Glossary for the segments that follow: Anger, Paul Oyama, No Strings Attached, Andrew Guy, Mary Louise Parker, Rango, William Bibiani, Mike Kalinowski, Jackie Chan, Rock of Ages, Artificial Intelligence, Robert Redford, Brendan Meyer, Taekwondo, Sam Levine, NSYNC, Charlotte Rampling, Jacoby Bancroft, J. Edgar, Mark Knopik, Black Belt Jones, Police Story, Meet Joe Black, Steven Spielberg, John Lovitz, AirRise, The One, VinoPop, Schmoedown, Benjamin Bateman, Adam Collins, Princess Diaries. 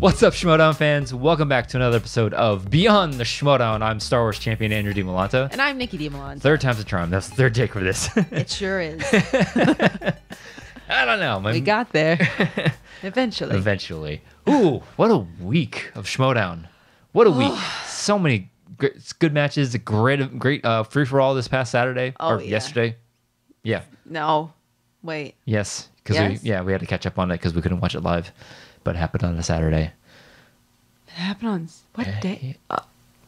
What's up, Schmoedown fans? Welcome back to another episode of Beyond the Schmoedown. I'm Star Wars champion Andrew Dimalanta. And I'm Nicki Dimalanta. Third time's a charm. That's the third take for this. It sure is. I don't know. We got there. Eventually. Eventually. Ooh, what a week of Schmoedown. What a week. So many good matches. Great free-for-all this past Saturday. Yesterday. Yeah. No. Wait. Yes. We had to catch up on it because we couldn't watch it live. But it happened on a Saturday. It happened on what day?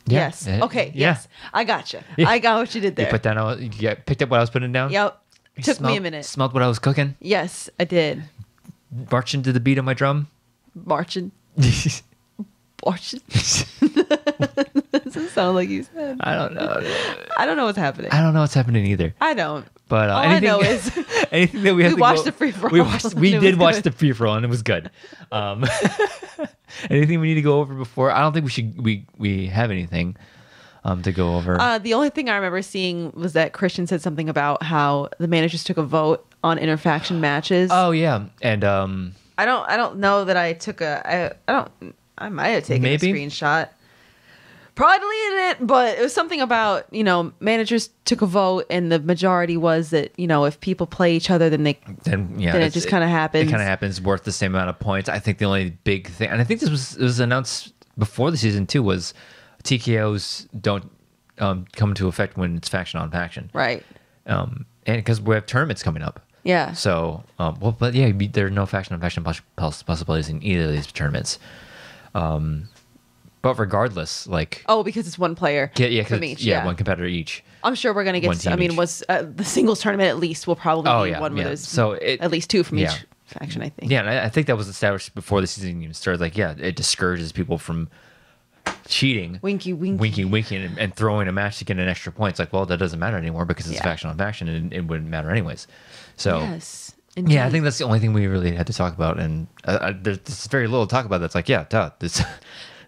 Yes. Okay. Yes. Yeah. I gotcha. Yeah. I got what you did there. You put down. You picked up what I was putting down. Yep. Took me a minute. Smelled what I was cooking. Yes, I did. Marching to the beat of my drum. Marching. Doesn't sound like you said. I don't know. I don't know what's happening. I don't know what's happening either. I don't. But anything that we had to watch the free for all. We did watch the free for all, and it was good. Anything we need to go over before? I don't think we have anything to go over. The only thing I remember seeing was that Christian said something about how the managers took a vote on interfaction matches. Oh yeah, and I don't know that I took a I might have taken a screenshot. Probably deleted it, but it was something about, managers took a vote and the majority was that, if people play each other, then it just kind of happens. It kind of happens worth the same amount of points. I think the only big thing, and I think this was announced before the season too, was TKOs don't come into effect when it's faction on faction. Right. And because we have tournaments coming up. Yeah. So, there are no faction on faction possibilities in either of these tournaments. But regardless, because it's one player from each. Yeah, one competitor each. I'm sure we're going to get the singles tournament at least will probably be one where there's at least two from each faction, I think. Yeah, and I think that was established before the season even started. It discourages people from cheating. Winky, winky. And throwing a match to get an extra point. It's that doesn't matter anymore because it's faction on faction and it wouldn't matter anyways. So, yes. Indeed. Yeah, I think that's the only thing we really had to talk about. And there's very little to talk about that's this...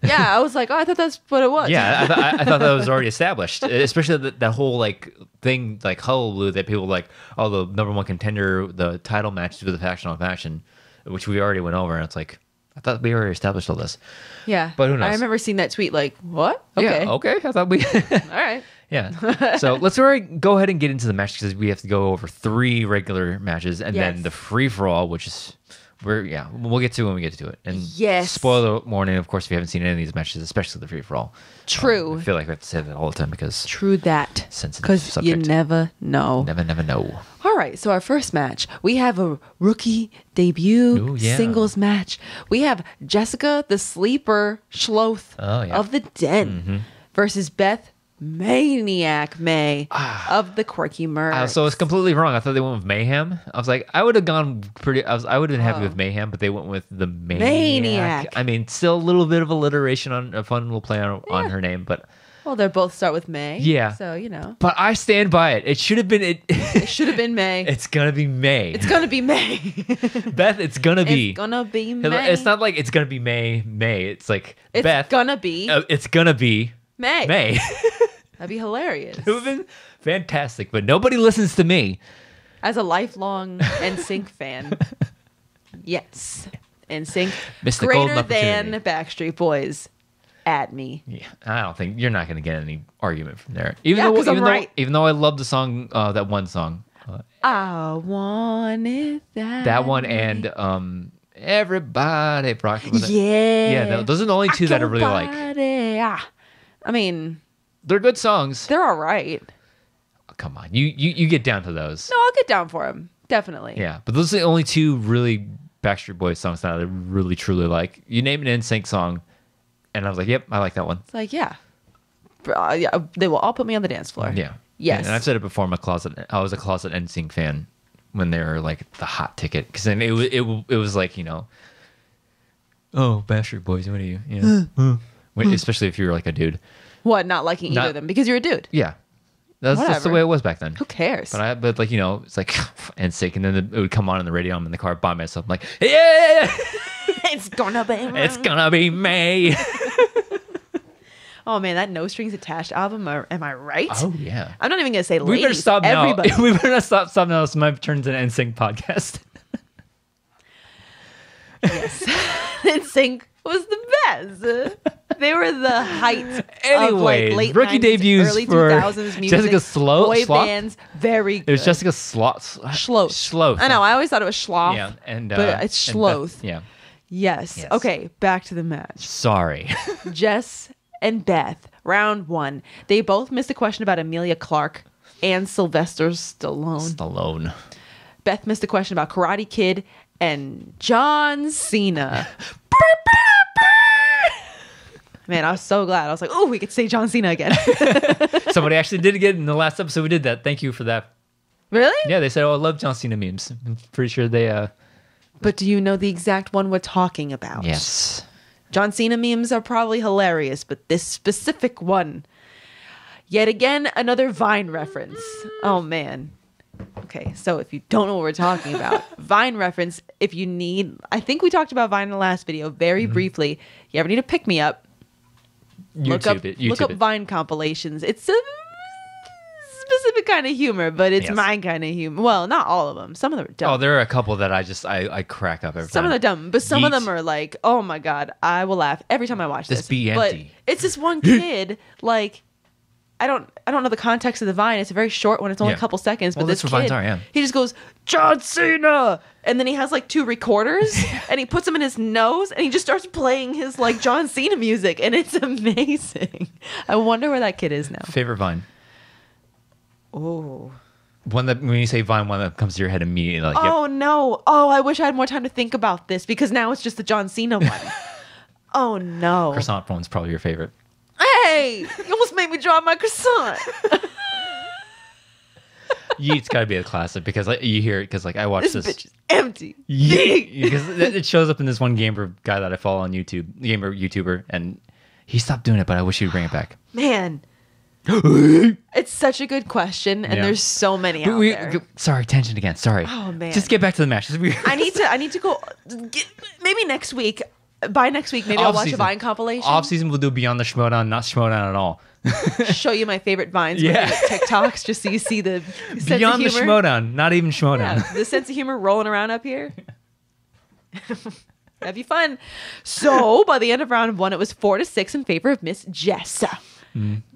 Yeah, I was like, I thought that's what it was. Yeah, I thought that was already established, especially that whole thing hullabaloo that people the number one contender, the title match to the faction on faction, which we already went over, and it's I thought we already established all this. Yeah, but who knows? I remember seeing that tweet what? Okay. Yeah, okay, I thought we... All right. Yeah, so let's go ahead and get into the match because we have to go over three regular matches and then the free-for-all, which is... we'll get to it when we get to it. And yes. Spoiler warning, of course, if you haven't seen any of these matches, especially the free for all. True. I feel like I have to say that all the time because true that. Sensitive subject. You never know. Never know. All right. So our first match, we have a rookie debut singles match. We have Jessica the Sleeper Sloth of the Den versus Beth Maniac of the Quirky Mercs. So I was completely wrong. I thought they went with Mayhem. I was I would have gone I would have been happy with Mayhem, but they went with the Maniac. I mean, still a little bit of alliteration on a fun little play on her name, but... Well, they both start with May. Yeah. So, But I stand by it. It should have been... It should have been May. It's going to be May. It's going to be May. Beth, it's going to be. It's going to be May. It's not it's going to be May. It's Beth... It's going to be. It's going to be... May. That'd be hilarious. It would have been fantastic, but nobody listens to me. As a lifelong NSYNC fan, yes. NSYNC greater than Backstreet Boys. At me. Yeah, I don't think you're not going to get any argument from there. Even though I love the song, that one song. I wanted that. That one and everybody rocking with it. Yeah. Yeah, those are the only two that I really like. I mean, they're good songs. They're all right. Oh, come on, you get down to those. No, I'll get down for them, definitely. Yeah, but those are the only two really Backstreet Boys songs that I really truly like. You name an NSYNC song, and I was like, "Yep, I like that one." It's they will all put me on the dance floor. Yeah, yes. And I've said it before. I was a closet NSYNC fan when they were the hot ticket because then it was oh, Backstreet Boys, what are you? Especially if you were a dude. What, not liking either of them because you're a dude? Yeah, that's the way it was back then. Who cares? But it's NSYNC, and then it would come on in the radio. I'm in the car by myself. I'm like, yeah, it's gonna be May. Oh man, that No Strings Attached album. Am I right? Oh yeah. I'm not even gonna say. We better stop now. We better not stop something else. My turns an NSYNC podcast. Yes, NSYNC was the best. They were the height of late rookie 90s, debuts early 2000s music. Jessica Sloth. Boy bands, very good. It was Jessica Sloth. Sloth. I know. I always thought it was Sloth. Yeah, and but it's Sloth. Yeah. Yes. Okay. Back to the match. Sorry. Jess and Beth. Round one. They both missed a question about Emilia Clarke and Sylvester Stallone. Beth missed a question about Karate Kid and John Cena. Man, I was so glad. I was like, oh, we could say John Cena again. Somebody actually did get in the last episode. We did that. Thank you for that. Really? Yeah, they said, oh, I love John Cena memes. I'm pretty sure they... But do you know the exact one we're talking about? Yes. John Cena memes are probably hilarious, but this specific one. Yet again, another Vine reference. Oh, man. Okay, so if you don't know what we're talking about, Vine reference, if you need... I think we talked about Vine in the last video very briefly. You ever need a pick-me-up? Look up Vine compilations. It's a specific kind of humor, but it's my kind of humor. Well, not all of them. Some of them are dumb. Oh, there are a couple that I crack up every time. Some of them are dumb, but some of them are like, oh my God, I will laugh every time I watch this. But it's this one kid, like, I don't know the context of the Vine. It's a very short one. It's only a couple seconds. But well, this kid, he just goes, John Cena. And then he has like two recorders and he puts them in his nose and he just starts playing his like John Cena music. And it's amazing. I wonder where that kid is now. Favorite Vine? Oh. One that, when you say Vine, one that comes to your head immediately. Like, oh, no. Oh, I wish I had more time to think about this because now it's just the John Cena one. Oh, no. Croissant one's probably your favorite. Hey, you almost made me draw my croissant. Yeet's got to be a classic because like, you hear it because like I watch this. Bitch is empty. Yeet, because it shows up in this one gamer guy that I follow on YouTube, gamer YouTuber, and he stopped doing it. But I wish he'd bring it back. Man, it's such a good question, and there's so many out there. Sorry, tangent again. Sorry. Oh man, just get back to the match. I need to go. Maybe next week. By next week, maybe I'll watch a Vine compilation. Off season, we'll do Beyond the Schmoedown, not Schmoedown at all. Show you my favorite Vines, with TikToks, just so you see the sense Beyond of humor. The Schmoedown, not even Schmoedown. Yeah, the sense of humor rolling around up here. That'd be fun. So by the end of round one, it was 4-6 in favor of Miss Jess.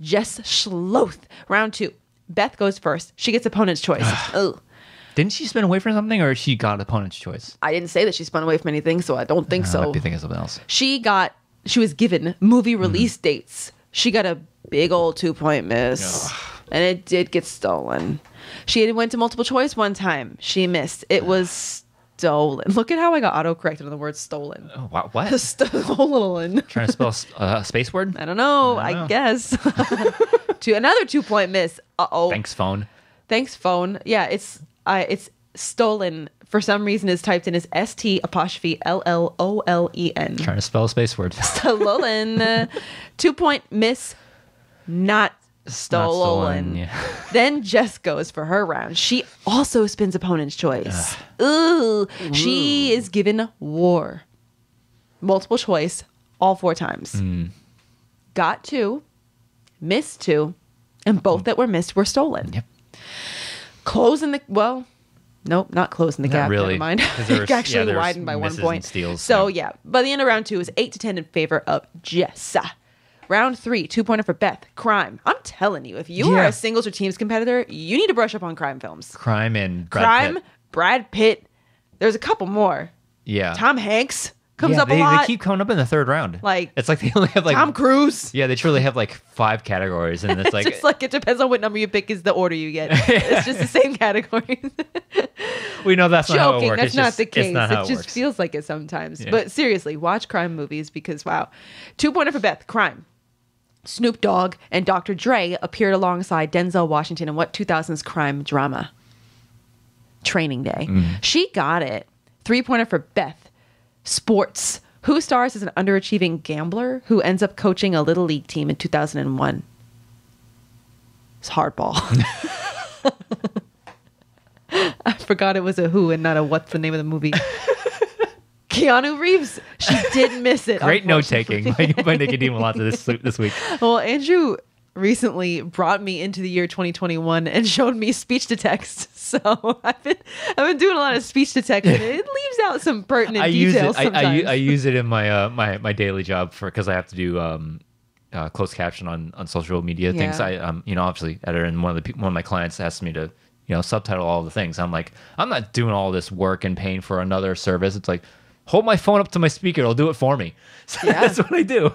Jess Sloth. Round two, Beth goes first. She gets opponent's choice. Ugh. Didn't she spin away from something, or she got opponent's choice? I didn't say that she spun away from anything, so I don't think so. I might be thinking of something else. She was given movie release dates. She got a big old 2-point miss, and it did get stolen. She went to multiple choice one time. She missed. It was stolen. Look at how I got auto-corrected on the word stolen. Oh, wow, what? Stolen. Trying to spell a space word? I don't know. I guess. Another 2-point miss. Uh-oh. Thanks, phone. Yeah, it's stolen. For some reason, is typed in as STLLOLEN. Trying to spell a space word. Stolen. 2-point miss. Not stolen. Yeah. Then Jess goes for her round. She also spins opponent's choice. Ooh. She is given war. Multiple choice all 4 times. Got 2, missed 2, and both that were missed were stolen. Yep. Not closing the gap. Really, never mind. It actually widened by 1 point. Steals, so by the end of round two is 8-10 in favor of Jess. Round three, 2-pointer for Beth. Crime. I'm telling you, if you are a singles or teams competitor, you need to brush up on crime films. Crime and Brad Pitt. Brad Pitt. There's a couple more. Yeah. Tom Hanks comes up a lot. They keep coming up in the third round. Like it's like they only have like Tom Cruise. Yeah, they truly have like 5 categories, and it's like just like it depends on what number you pick is the order you get. It's just the same categories. We know that's not how it works. That's not the case. It just feels like it sometimes. Yeah. But seriously, watch crime movies because wow. 2-pointer for Beth. Crime. Snoop Dogg and Dr. Dre appeared alongside Denzel Washington in what 2000s crime drama? Training Day. She got it. 3-pointer for Beth. Sports. Who stars as an underachieving gambler who ends up coaching a little league team in 2001? It's hardball. I forgot it was a who and not a what's the name of the movie. Keanu Reeves. She did miss it. Great note taking by Nicki Dimalanta this week. Well, Andrew recently brought me into the year 2021 and showed me speech to text. So I've been doing a lot of speech to text. And it leaves out some pertinent details. I use it in my my daily job because I have to do closed caption on social media things. I obviously editor, and one of my clients asked me to subtitle all the things. I'm like, I'm not doing all this work and paying for another service. It's like, hold my phone up to my speaker. It'll do it for me. So yeah. That's what I do.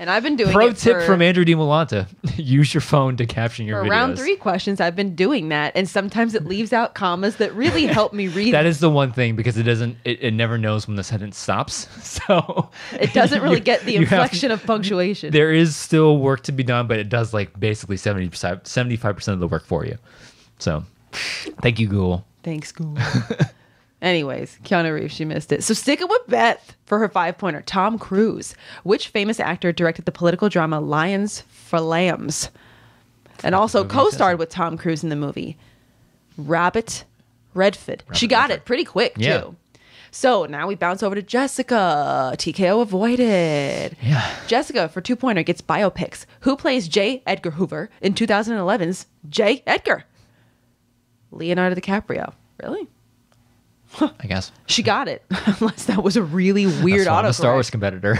And I've been doing Pro tip from Andrew Dimalanta. Use your phone to caption your videos. For round three questions, I've been doing that. And sometimes it leaves out commas that really help me read. That is the one thing, because it never knows when the sentence stops. So it doesn't really get the inflection of punctuation. There is still work to be done, but it does like basically 75% of the work for you. So thank you, Google. Thanks, Google. Anyways, Keanu Reeves, she missed it. So sticking with Beth for her 5-pointer, Tom Cruise. Which famous actor directed the political drama Lions for Lambs? And also co-starred with Tom Cruise in the movie. Robert Redford. She got it pretty quick, too. So now we bounce over to Jessica. TKO avoided. Yeah. Jessica, for 2-pointer, gets biopics. Who plays J. Edgar Hoover in 2011's J. Edgar? Leonardo DiCaprio. Really? I guess she got it, unless that was a really weird auto. A Star Wars competitor.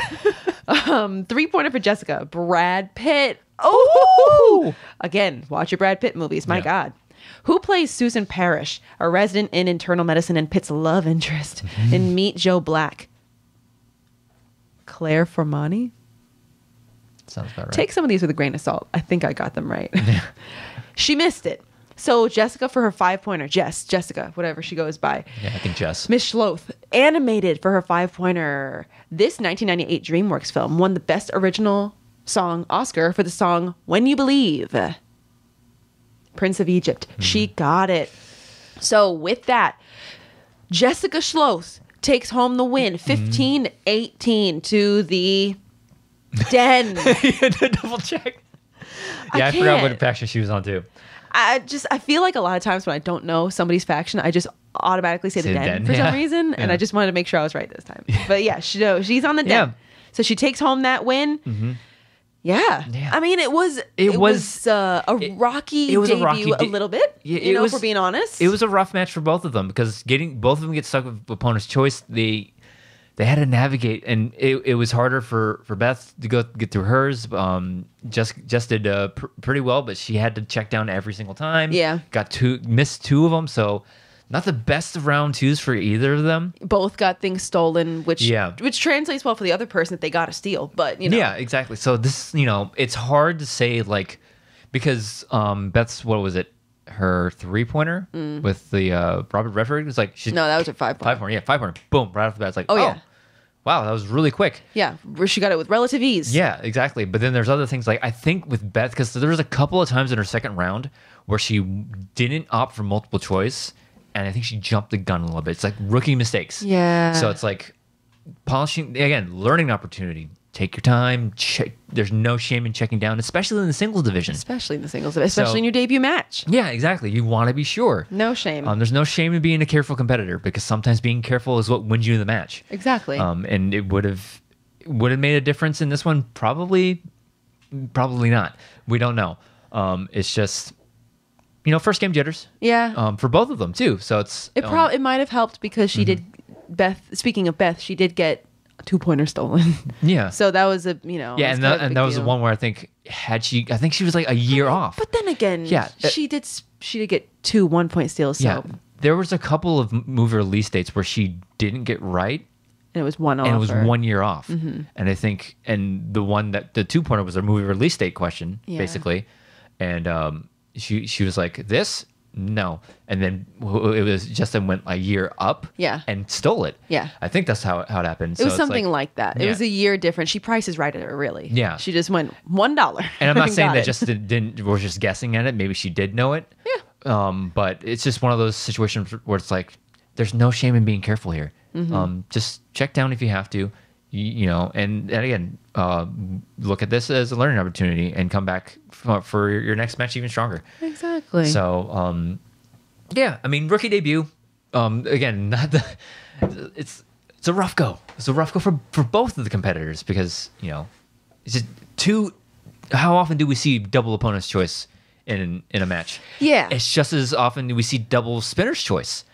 3-pointer for Jessica. Brad Pitt. Oh, again, watch your Brad Pitt movies. My God, who plays Susan Parrish, a resident in internal medicine and Pitt's love interest in Meet Joe Black? Claire Formani. Sounds about right. Take some of these with a grain of salt. I think I got them right. She missed it. So Jessica for her 5-pointer. Jessica, whatever she goes by. Yeah, I think Jess. Miss Sloth, animated for her 5-pointer. This 1998 DreamWorks film won the Best Original Song Oscar for the song When You Believe. Prince of Egypt. She got it. So with that, Jessica Sloth takes home the win. 15-18 to the Den. Double check. Yeah, I forgot what faction she was on too. I feel like a lot of times when I don't know somebody's faction, I just automatically say the Den for some reason, and I just wanted to make sure I was right this time. But yeah, she's on the Den, so she takes home that win. Yeah, I mean it was a rocky debut, a little bit. Yeah, if we're being honest, it was a rough match for both of them because both of them get stuck with opponent's choice. They had to navigate, and it was harder for Beth to get through hers. Jess did pretty well, but she had to check down every single time. Yeah. Missed two of them, so not the best of round twos for either of them. Both got things stolen, which translates well for the other person that they got to steal, but, Yeah, exactly. So this, it's hard to say, like, because Beth's, what was it? Her 3-pointer with the Robert Redford. It was like that was a 5-pointer. 5-pointer. Boom, right off the bat. It's like, wow, that was really quick. Yeah, she got it with relative ease. Yeah, exactly. But then there's other things, like I think with Beth, because there was a couple of times in her second round where she didn't opt for multiple choice, and I think she jumped the gun a little bit. It's like rookie mistakes. Yeah. So it's like polishing again, learning opportunity. Take your time. There's no shame in checking down, especially in the singles division. Especially in your debut match. Yeah, exactly. You want to be sure. No shame. There's no shame in being a careful competitor, because sometimes being careful is what wins you the match. Exactly. And it would have made a difference in this one. Probably not. We don't know. It's just, first game jitters. Yeah. For both of them too. So it might have helped because she did. Beth. Speaking of Beth, she did get 2-pointer stolen. Yeah. So that was the one where I think she was like a year off. But then again, she did get 2 1-point steals. So. Yeah. There was a couple of move or release dates where she didn't get right, and it was one off. And it was 1 year off. And I think the one that the 2-pointer was a move or release date question basically, and she was like this. No, and then it was Justin went a year up, and stole it. Yeah, I think that's how it happened. It was something like that. It was a year different. She prices right at it, really. Yeah, she just went $1. And I'm not saying that Justin was just guessing at it. Maybe she did know it. Yeah. But it's just one of those situations where it's like, there's no shame in being careful here. Just check down if you have to, And again, look at this as a learning opportunity and come back for your next match even stronger. Exactly. So, rookie debut. Again, it's a rough go. It's a rough go for both of the competitors because it's just two how often do we see double opponent's choice in a match? Yeah. It's just as often do we see double spinner's choice.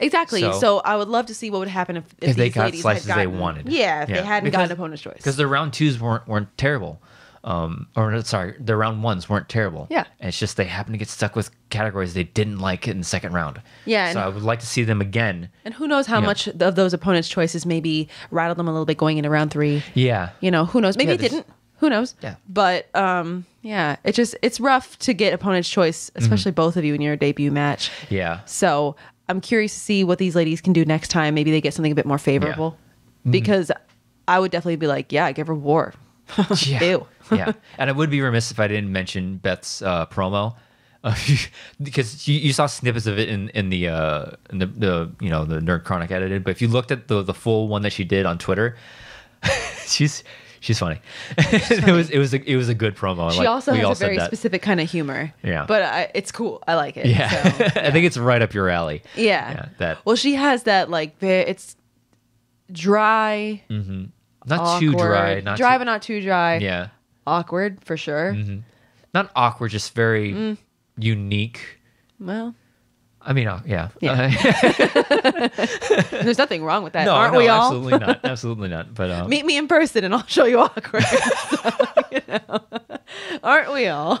Exactly. So I would love to see what would happen if these ladies had gotten, they wanted. Yeah, if they hadn't gotten opponent's choice. Because their round twos weren't terrible. Their round ones weren't terrible. Yeah. And it's just they happened to get stuck with categories they didn't like in the second round. Yeah. So I would like to see them again. And who knows how much of those opponent's choices maybe rattled them a little bit going into round three. Yeah. You know, who knows? Maybe it didn't. Who knows? Yeah. But it's rough to get opponent's choice, especially both of you in your debut match. Yeah. So I'm curious to see what these ladies can do next time. Maybe they get something a bit more favorable. Yeah. Because I would definitely be like, yeah, give her war. Yeah. Ew. Yeah. And I would be remiss if I didn't mention Beth's promo. Because you saw snippets of it in the Nerd Chronic edited, but if you looked at the full one that she did on Twitter, she's funny. It was a good promo. She also has a very specific kind of humor. Yeah, but it's cool. I like it. Yeah, so, yeah. I think it's right up your alley. Yeah. Well, she has that it's dry, not awkward, too dry, but not too dry. Yeah, awkward for sure. Mm-hmm. Not awkward, just very unique. Well. I mean, yeah. There's nothing wrong with that. No, aren't we all? Absolutely not. Absolutely not. But meet me in person, and I'll show you awkward. So, aren't we all?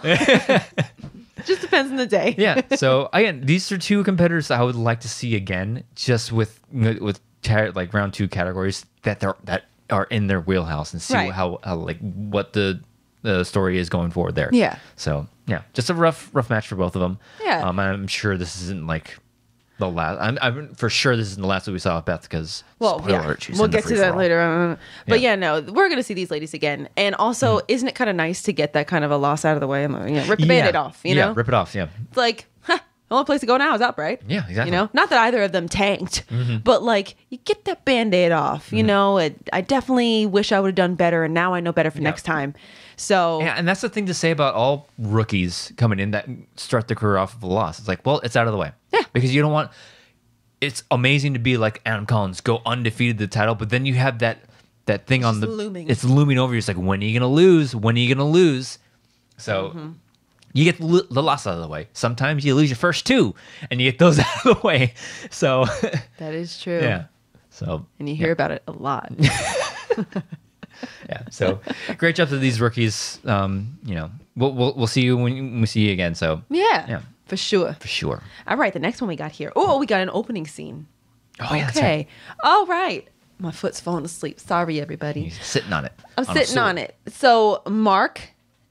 Just depends on the day. Yeah. So again, these are two competitors that I would like to see again, just with round two categories that are in their wheelhouse, and see how the story is going forward there. Yeah. So. Yeah, just a rough match for both of them. Yeah, I'm sure this isn't the last. I'm for sure this isn't the last that we saw with Beth because we'll get to that later on. But we're gonna see these ladies again. And also, isn't it kind of nice to get that kind of a loss out of the way? Rip the Band-Aid off. Rip it off. Yeah, it's like the only place to go now is up, right? Yeah, exactly. Not that either of them tanked, but you get that Band-Aid off. You know, I definitely wish I would have done better, and now I know better for next time. So and that's the thing to say about all rookies coming in that start their career off with a loss. It's it's out of the way. Yeah. Because you don't want... It's amazing to be like Adam Collins, go undefeated the title, but then you have that thing on the... Looming. It's looming over you. It's like, when are you going to lose? When are you going to lose? So you get the loss out of the way. Sometimes you lose your first two, and you get those out of the way. So... That is true. Yeah. So... And you hear about it a lot. Yeah, so great job to these rookies. We'll see you when we see you again. So yeah, for sure, for sure. All right, the next one we got here. Oh, we got an opening scene. Oh yeah, okay. That's right. All right, my foot's falling asleep. Sorry, everybody. You're sitting on it. I'm sitting on it. So Mark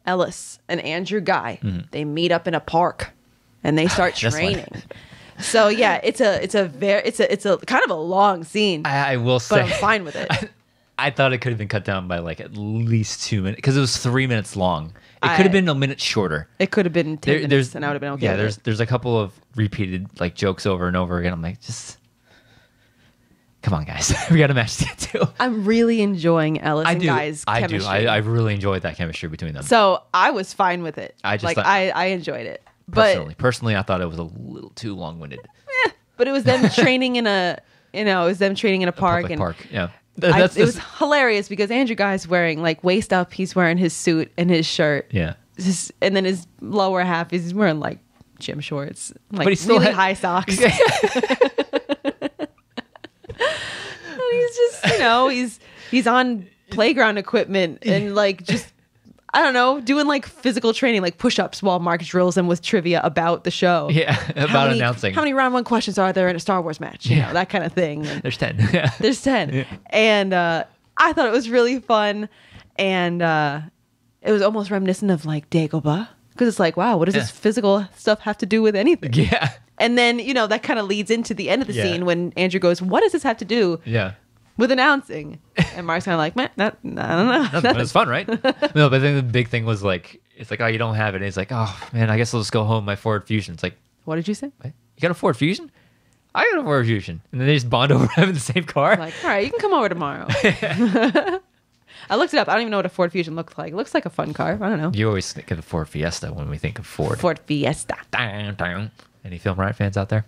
Ellis and Andrew Guy, they meet up in a park, and they start training. So yeah, it's a kind of a long scene. I will say, but I'm fine with it. I thought it could have been cut down by at least 2 minutes because it was 3 minutes long. It could have been a minute shorter. It could have been 10 minutes and I would have been okay. Yeah, there's a couple of repeated jokes over and over again. I'm like, just come on, guys. We got a match to get to. I'm really enjoying Ellis and Guy's chemistry. I really enjoyed that chemistry between them. So I was fine with it. I just I enjoyed it. Personally, I thought it was a little too long-winded. Eh, but it was them training in a park. Public park. Yeah. It was hilarious because Andrew Guy's wearing waist up. He's wearing his suit and his shirt. Yeah, and then his lower half is wearing gym shorts, but he still really had high socks. Yeah. And he's just he's on playground equipment and just I don't know doing physical training push ups while Mark drills him with trivia about the show. Yeah, announcing how many round one questions are there in a Star Wars match. Yeah, that kind of thing. And there's 10. Yeah. There's 10, yeah. And I thought it was really fun, and it was almost reminiscent of Dagobah because it's wow, what does this physical stuff have to do with anything? Yeah, and then that kind of leads into the end of the scene when Andrew goes, "What does this have to do?" Yeah. With announcing, and Mark's kind of I don't know. Nothing, but it's fun, right? No, but I think the big thing was it's oh, you don't have it. And he's oh man, I guess I'll just go home. My Ford Fusion. It's what did you say? What? You got a Ford Fusion? I got a Ford Fusion, and then they just bond over having the same car. I'm all right, you can come over tomorrow. I looked it up. I don't even know what a Ford Fusion looked like. It looks like a fun car. I don't know. You always think of the Ford Fiesta when we think of Ford. Ford Fiesta. Dang, dang. Any Film Riot fans out there?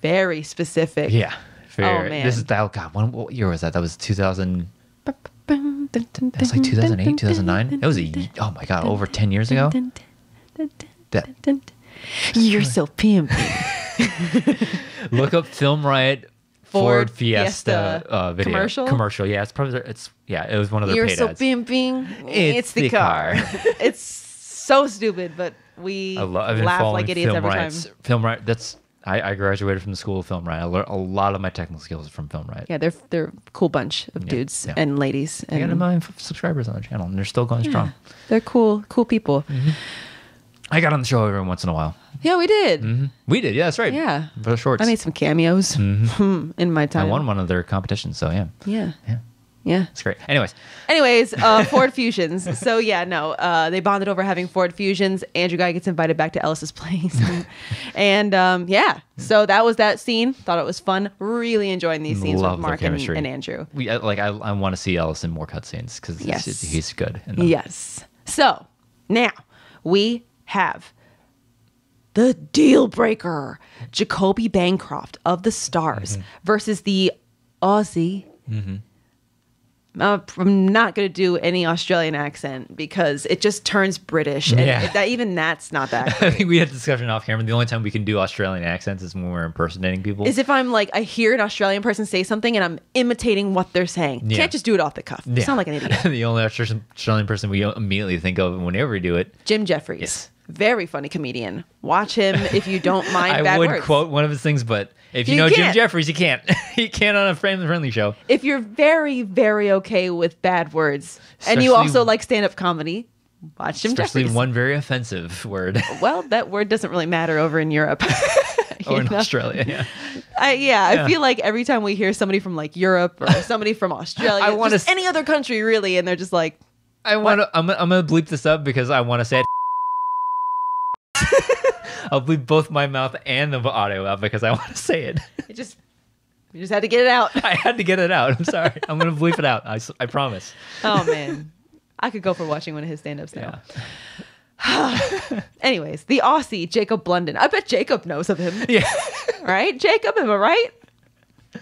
Very specific. Yeah. Oh man! This is that. Oh God, what year was that? That was 2000. That's like 2008, 2009. It was a, oh my god, over 10 years ago. That. You're so pimp. Look up Film Riot Ford Fiesta video. Commercial. Yeah, it's probably it was one of their paid ads. You're so pimping. It's the car. It's so stupid, but we laugh like idiots every time. Film Riot. That's I graduated from the school of Film Riot. I learned a lot of my technical skills from Film Riot. Yeah, they're a cool bunch of dudes and ladies. They got a million subscribers on their channel, and they're still going strong. They're cool people. Mm-hmm. I got on the show every once in a while. Yeah, we did. Mm-hmm. We did. Yeah, that's right. Yeah, for the shorts. I made some cameos in my time. I won one of their competitions, so yeah. It's great. Anyways, Ford Fusions. So yeah, no, they bonded over having Ford Fusions. Andrew Guy gets invited back to Ellis's place, and so that was that scene. Thought it was fun. Really enjoying these scenes with Mark and Andrew. I want to see Ellis in more cutscenes because he's good. Yes. So now we have the deal breaker, Jacoby Bancroft of the Stars versus the Aussie. I'm not going to do any Australian accent because it just turns British. And that's not that great. I think we had a discussion off camera. The only time we can do Australian accents is when we're impersonating people. Is if I'm like, I hear an Australian person say something and I'm imitating what they're saying. Yeah. Can't just do it off the cuff. Yeah. Sound like an idiot. The only Australian person we immediately think of whenever we do it. Jim Jeffries. Yes. Very funny comedian. Watch him if you don't mind bad words. I would quote one of his things, but if you know Jim Jeffries, you can't. You can't on a family-friendly show. If you're very, very okay with bad words, and you also like stand-up comedy, watch Jim Jeffries. Especially one very offensive word. Well, that word doesn't really matter over in Europe. Or in Australia, I feel like every time we hear somebody from like Europe or somebody from Australia, any other country really, and they're just like, I'm gonna bleep this up because I want to say it. I'll bleep both my mouth and the audio out because I want to say it. You just had to get it out. I had to get it out. I'm sorry. I'm going to bleep it out. I promise. Oh, man. I could go for watching one of his stand-ups now. Yeah. Anyways, the Aussie, Jacob Blunden. I bet Jacob knows of him. Yeah. Right? Jacob, am I right?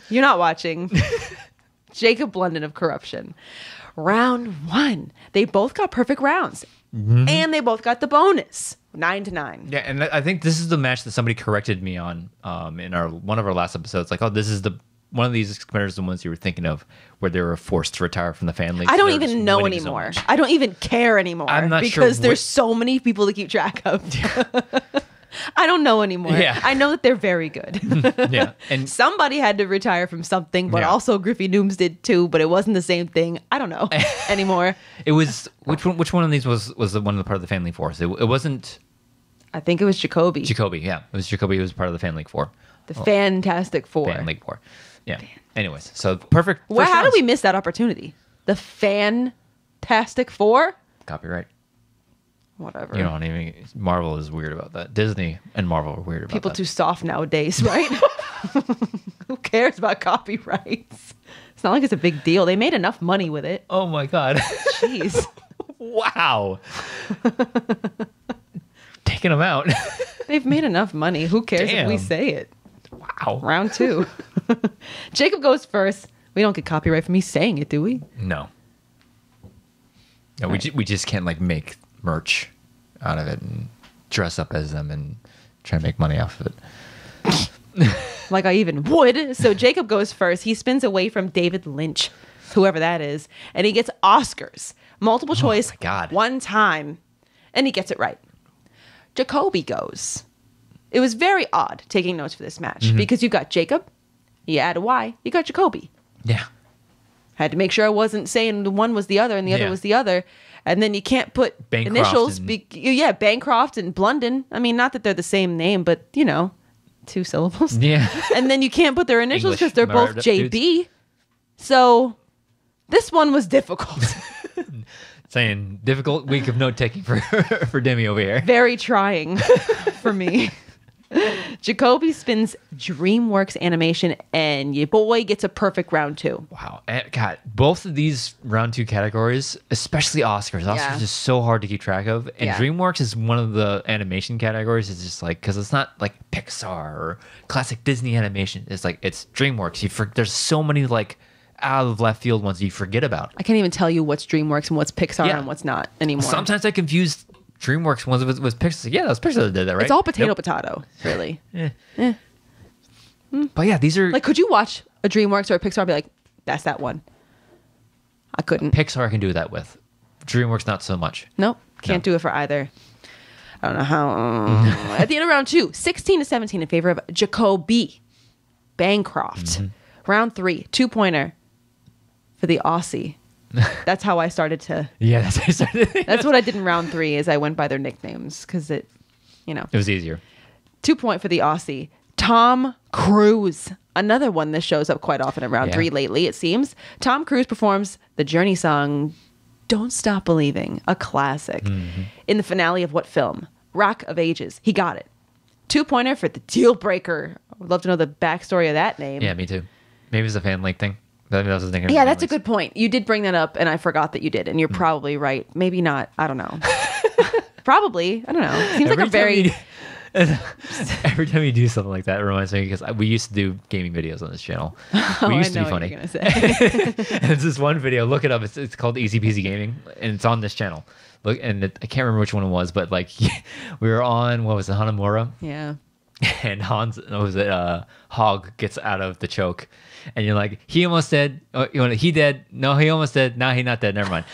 You're not watching. Jacob Blunden of Corruption. Round one. They both got perfect rounds. Mm-hmm. And they both got the bonus. 9-9. Yeah, and I think this is the match that somebody corrected me on in one of our last episodes. Like, oh, this is one of these competitors, the ones you were thinking of, where they were forced to retire from the family. I don't even know anymore. I don't even care anymore. I'm not sure because there's so many people to keep track of. Yeah. I don't know anymore. Yeah. I know that they're very good. Yeah, and somebody had to retire from something, but also Griffey Nooms did too. But it wasn't the same thing. I don't know anymore. It was which one of these was the one of the part of the family for us? It wasn't. I think it was Jacoby. Jacoby, yeah, it was Jacoby who was part of the Fan League Four. The Fantastic Four. Fan League Four. Yeah. Fantastic. Anyways, so perfect. Well, how did we miss that opportunity? The Fantastic Four. Copyright. Whatever. You don't even. Marvel is weird about that. Disney and Marvel are weird about that. People too soft nowadays, right? Who cares about copyrights? It's not like it's a big deal. They made enough money with it. Oh my god. Jeez. Wow. Taking them out. They've made enough money. Who cares if we say it? Wow. Round two. Jacob goes first. We don't get copyright for me saying it, do we? No. We just can't like make merch out of it and dress up as them and try to make money off of it. Like I even would. So Jacob goes first. He spins away from David Lynch, whoever that is, and he gets Oscars. Multiple choice, one time, and he gets it right. Jacoby goes. It was very odd taking notes for this match because you got Jacob, you add a Y, you got Jacoby. Yeah. Had to make sure I wasn't saying one was the other and the other was the other. And then you can't put Bancroft initials. Bancroft and Blunden. I mean, not that they're the same name, but, you know, two syllables. Yeah. And then you can't put their initials because they're both JB. Dudes. So this one was difficult. Saying difficult week of note-taking for Demi over here. Very trying for me. Jacoby spins DreamWorks Animation, and your boy gets a perfect round two. Wow. God, both of these round two categories, especially Oscars. Oscars is so hard to keep track of. And DreamWorks is one of the animation categories. It's just like, because it's not like Pixar or classic Disney animation. It's like, it's DreamWorks. There's so many like out of left field ones you forget about. I can't even tell you what's DreamWorks and what's Pixar and what's not anymore. Sometimes I confuse DreamWorks ones with Pixar. Yeah, those Pixar that did that, right? It's all potato potato, really. But yeah, these are like, could you watch a DreamWorks or a Pixar and be like, that's that one? I couldn't. Pixar I can do that with. DreamWorks not so much. Nope. Can't do it for either. I don't know how. At the end of round two, 16 to 17 in favor of Jacoby Bancroft. Round three, two-pointer for the Aussie. That's how I started to. Yeah, that's how I started. That's what I did in round three, is I went by their nicknames because it, you know. It was easier. 2 point for the Aussie. Tom Cruise. Another one that shows up quite often in round three lately, it seems. Tom Cruise performs the Journey song, Don't Stop Believing, a classic, in the finale of what film? Rock of Ages. He got it. Two-pointer for the Deal Breaker. I would love to know the backstory of that name. Yeah, me too. Maybe it's a fan link thing. That was the thing. Yeah, that's a good point. You did bring that up, and I forgot that you did, and you're probably right. Maybe not. I don't know. Probably. I don't know. It seems like a very... Every time you do something like that, it reminds me, because we used to do gaming videos on this channel. We used to be funny. What you're gonna say. And it's this one video. Look it up. It's called Easy Peasy Gaming, and it's on this channel. Look, and I can't remember which one it was, but like we were on, what was it, Hanamura? Yeah. And Hog gets out of the choke, and you're like, he almost dead. Oh, you know, he dead. No, he almost dead. Nah, he not dead. Never mind.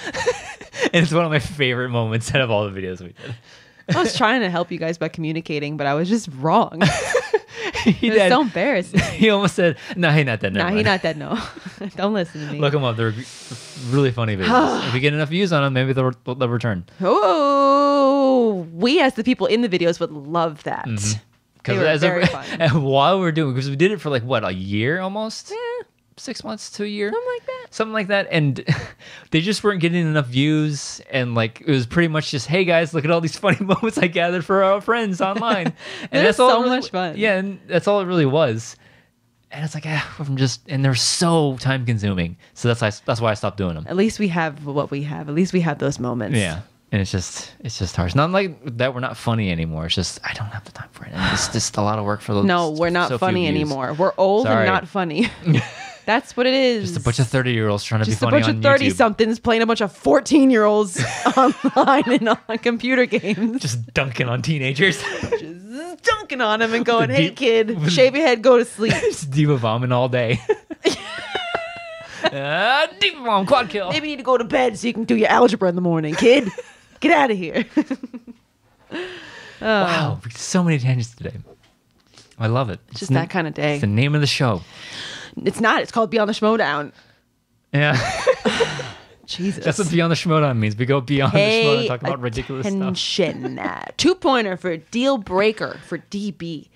And it's one of my favorite moments out of all the videos we did. I was trying to help you guys by communicating, but I was just wrong. It was so embarrassing. He almost said, "Nah, he not dead. He not dead. No, don't listen to me." Look them up; they're really funny videos. If we get enough views on them, maybe they'll return. Oh, we as the people in the videos would love that. Because while we're doing, because we did it for like what, a year almost, 6 months to a year, something like that, and they just weren't getting enough views, and like it was pretty much just, hey guys, look at all these funny moments I gathered for our friends online, and that's so much fun. Yeah, and that's all it really was, and it's like I'm just, and they're so time consuming, so that's why I stopped doing them. At least we have what we have. At least we have those moments. Yeah. And it's just harsh. Not like that we're not funny anymore. It's just I don't have the time for it. And it's just a lot of work for those. No, we're not funny anymore. We're old and not funny. That's what it is. Just a bunch of 30-year-olds trying to be funny on YouTube. Just a bunch of 30-somethings playing a bunch of 14-year-olds online and on computer games. Just dunking on teenagers. Just dunking on them and going, hey, kid, shave your head, go to sleep. Just diva vomiting all day. Diva vom, quad kill. Maybe you need to go to bed so you can do your algebra in the morning, kid. Get out of here. Wow, so many tangents today. I love it. It's just that kind of day. It's the name of the show. It's not. It's called Beyond the Schmoedown. Yeah. Jesus. That's what Beyond the Schmoedown means. We go beyond the Schmoedown and talk about ridiculous stuff. 2-pointer for Deal Breaker for DB.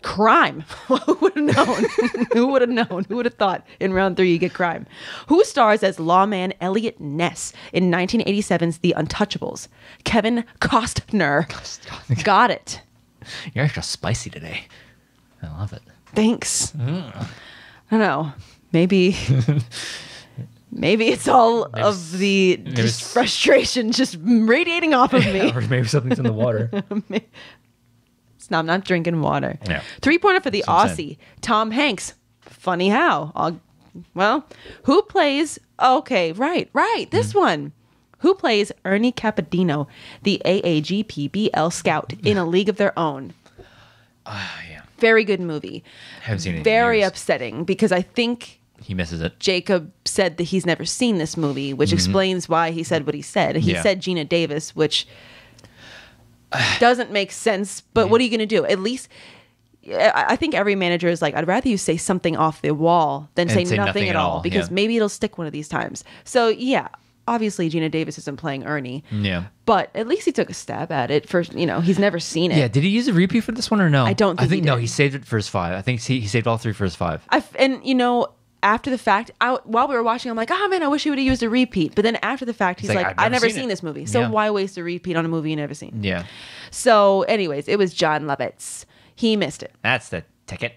Crime. Who would have known? Who would have known? Who would have thought in round three you get crime? Who stars as lawman Elliot Ness in 1987's The Untouchables? Kevin Costner. Got it. You're extra spicy today. I love it. Thanks. I don't know. Maybe... Maybe it's all of the just frustration just radiating off of me. Or maybe something's in the water. No, I'm not drinking water. Yeah. 3-pointer for the Aussie. Tom Hanks. Funny how. Well, who plays... Okay, right. This one. Who plays Ernie Capadino, the AAGPBL scout in A League of Their Own? Yeah. Very good movie. I haven't seen it. Very upsetting, because I think... He misses it. Jacob said that he's never seen this movie, which explains why he said what he said. He said Gina Davis, which... doesn't make sense, but what are you going to do? At least I think every manager is like, I'd rather you say something off the wall than say nothing at all because maybe it'll stick one of these times. So yeah, obviously Gina Davis isn't playing Ernie. Yeah, but at least he took a stab at it. For he's never seen it. Yeah, did he use a repeat for this one or no? I don't think he did. No, he saved it for his five. I think he saved all three for his five. And after the fact, while we were watching, I'm like, oh man, I wish he would have used a repeat. But then after the fact, he's like, I've never seen this movie. So why waste a repeat on a movie you've never seen? Yeah. So anyways, it was John Lovitz. He missed it. That's the ticket.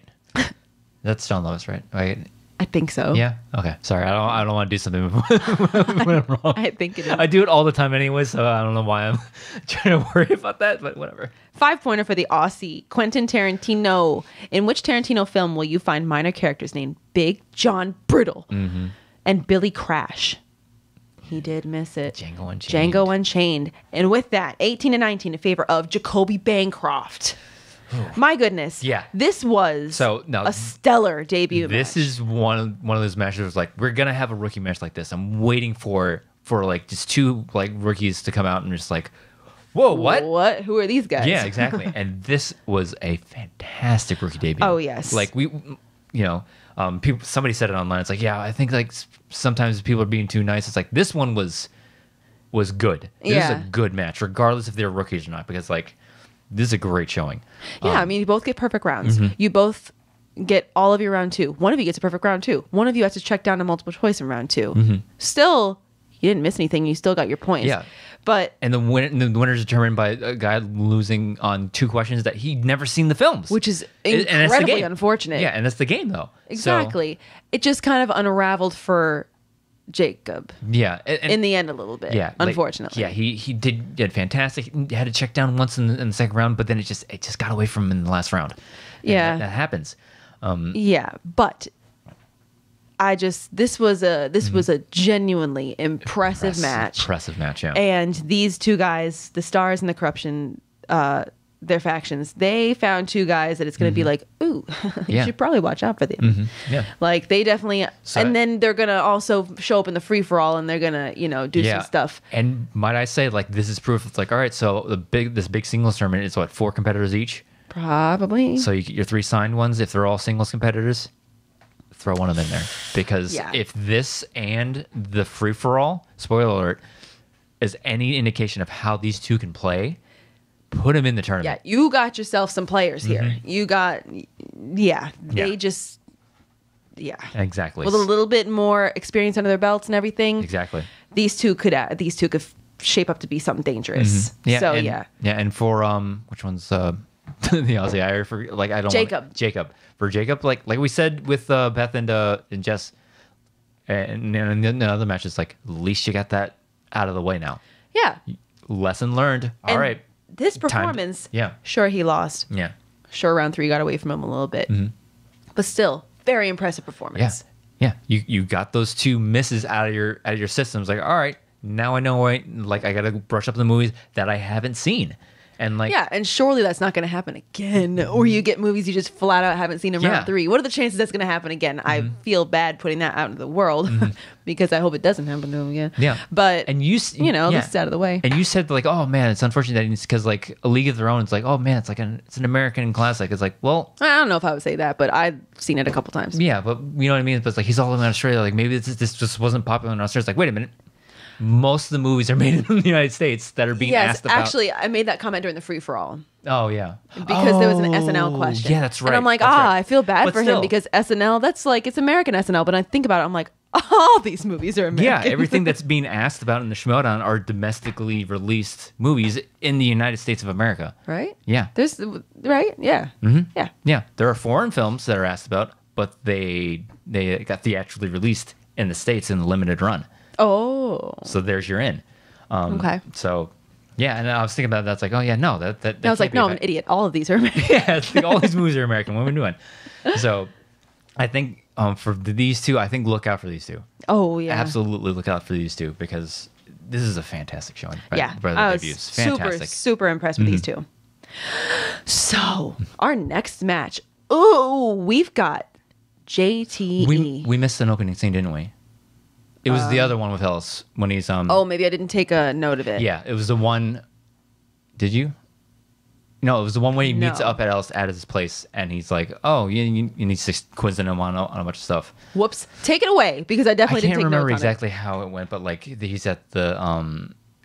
That's John Lovitz, right? I think so. Yeah. Okay. Sorry. I don't want to do something when I'm wrong. I think it is. I do it all the time anyway, so I don't know why I'm trying to worry about that, but whatever. 5-pointer for the Aussie. Quentin Tarantino. In which Tarantino film will you find minor characters named Big John Brittle? and Billy Crash. He did miss it. Django Unchained. And with that, 18 and 19 in favor of Jacoby Bancroft. My goodness. Yeah. This was a stellar debut match. This is one of those matches that's like, we're going to have a rookie match like this. I'm waiting for like just two like rookies to come out and just like, whoa, what? What? Who are these guys? Yeah, exactly. And this was a fantastic rookie debut. Oh, yes. Like we, you know, people, somebody said it online. It's like, yeah, I think like sometimes people are being too nice. It's like this one was good. This is a good match regardless if they're rookies or not, because like, this is a great showing. Yeah, I mean, you both get perfect rounds. Mm-hmm. You both get all of your round two. One of you gets a perfect round two. One of you has to check down to multiple choice in round two. Mm-hmm. Still, you didn't miss anything. You still got your points. Yeah. And the winner is determined by a guy losing on two questions that he'd never seen the films. Which is incredibly unfortunate. Yeah, and that's the game, though. Exactly. So, it just kind of unraveled for Jacob. Yeah. And, in the end a little bit. Yeah. Unfortunately. Like, yeah, he did fantastic. He had to check down once in the second round, but then it just got away from him in the last round. Yeah. That happens. Yeah, but this was a genuinely impressive match. Impressive match, yeah. And these two guys, the Stars and the Corruption, their factions, they found two guys that it's going to be like, ooh, you should probably watch out for them. Mm-hmm. Yeah. Like they definitely, and then they're going to also show up in the free for all and they're going to, you know, do some stuff. And might I say, like, this is proof. It's like, all right, so this big singles tournament is what, 4 competitors each? Probably. So you get your 3 signed ones, if they're all singles competitors, throw one of them in there. Because if this and the free for all, spoiler alert, is any indication of how these two can play, put him in the tournament. Yeah, you got yourself some players here. Mm-hmm. You got, exactly. With a little bit more experience under their belts and everything. Exactly. These two could shape up to be something dangerous. Mm-hmm. Yeah. So yeah, and for which one's the Aussie? I forget. Like I don't. Jacob. For Jacob, like we said with Beth and Jess, and in the other matches, like at least you got that out of the way now. Yeah. Lesson learned. All right. This performance, sure he lost. Yeah. Sure round 3 got away from him a little bit. Mm-hmm. But still, very impressive performance. Yeah. Yeah. You got those 2 misses out of your systems. Like, all right, now I know I gotta brush up the movies that I haven't seen. And like and surely that's not gonna happen again. Or you get movies you just flat out haven't seen in round 3. What are the chances that's gonna happen again? Mm-hmm. I feel bad putting that out into the world because I hope it doesn't happen to him again. Yeah, but and you know this is out of the way. And you said like, oh man, it's unfortunate that it's because like A League of Their Own. It's like, oh man, it's like it's an American classic. It's like, well, I don't know if I would say that, but I've seen it a couple times. Yeah, but you know what I mean. But it's like he's all in Australia. Like maybe this just wasn't popular in Australia. It's like, wait a minute. Most of the movies are made in the United States that are being asked about. Yes, actually, I made that comment during the free-for-all. Oh, yeah. Because there was an SNL question. Yeah, that's right. And I'm like, right. I feel bad for him because SNL, that's like, it's American SNL. But I think about it, I'm like, all these movies are American. Yeah, everything that's being asked about in the Schmoedown are domestically released movies in the United States of America. Right? Yeah. Right? Yeah. Mm-hmm. Yeah. Yeah. There are foreign films that are asked about, but they got theatrically released in the States in the limited run. Oh, so there's your in. Okay. So, yeah, and I was thinking about that. It's like, oh yeah, no, that. I was like, no, I'm an idiot. All of these are American. Yeah, all these movies are American. What are we doing? So, I think for these two, I think look out for these two. Oh yeah, absolutely look out for these two because this is a fantastic showing. Yeah, I was super impressed with these two. So our next match, we've got JTE. We missed an opening scene, didn't we? It was the other one with Ellis when he's Oh, maybe I didn't take a note of it. Yeah, it was the one. Did you? No, it was the one where he meets up at Ellis at his place, and he's like, "Oh, you need to quiz him on a bunch of stuff." Whoops, take it away because I definitely didn't take notes on it. I can't remember exactly how it went, but like he's at the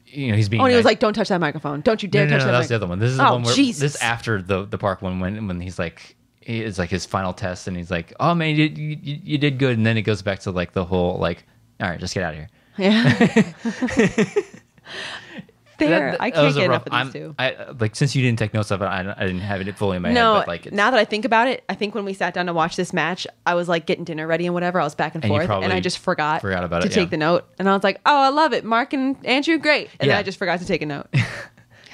you know, he's being. Oh, and he was like, "Don't touch that microphone! Don't you dare touch that!" No, that's the other one. This is the one where Jesus. This is after the park one when he's like. It's like his final test, and he's like, "Oh man, you did good," and then it goes back to like the whole like. All right, just get out of here. Yeah. I can't get enough of these two. Since you didn't take notes of it, I didn't have it fully in my head. But like, now that I think about it, I think when we sat down to watch this match, I was like getting dinner ready and whatever. I was back and forth, and I just forgot about to take the note. And I was like, oh, I love it. Mark and Andrew, great. And then I just forgot to take a note.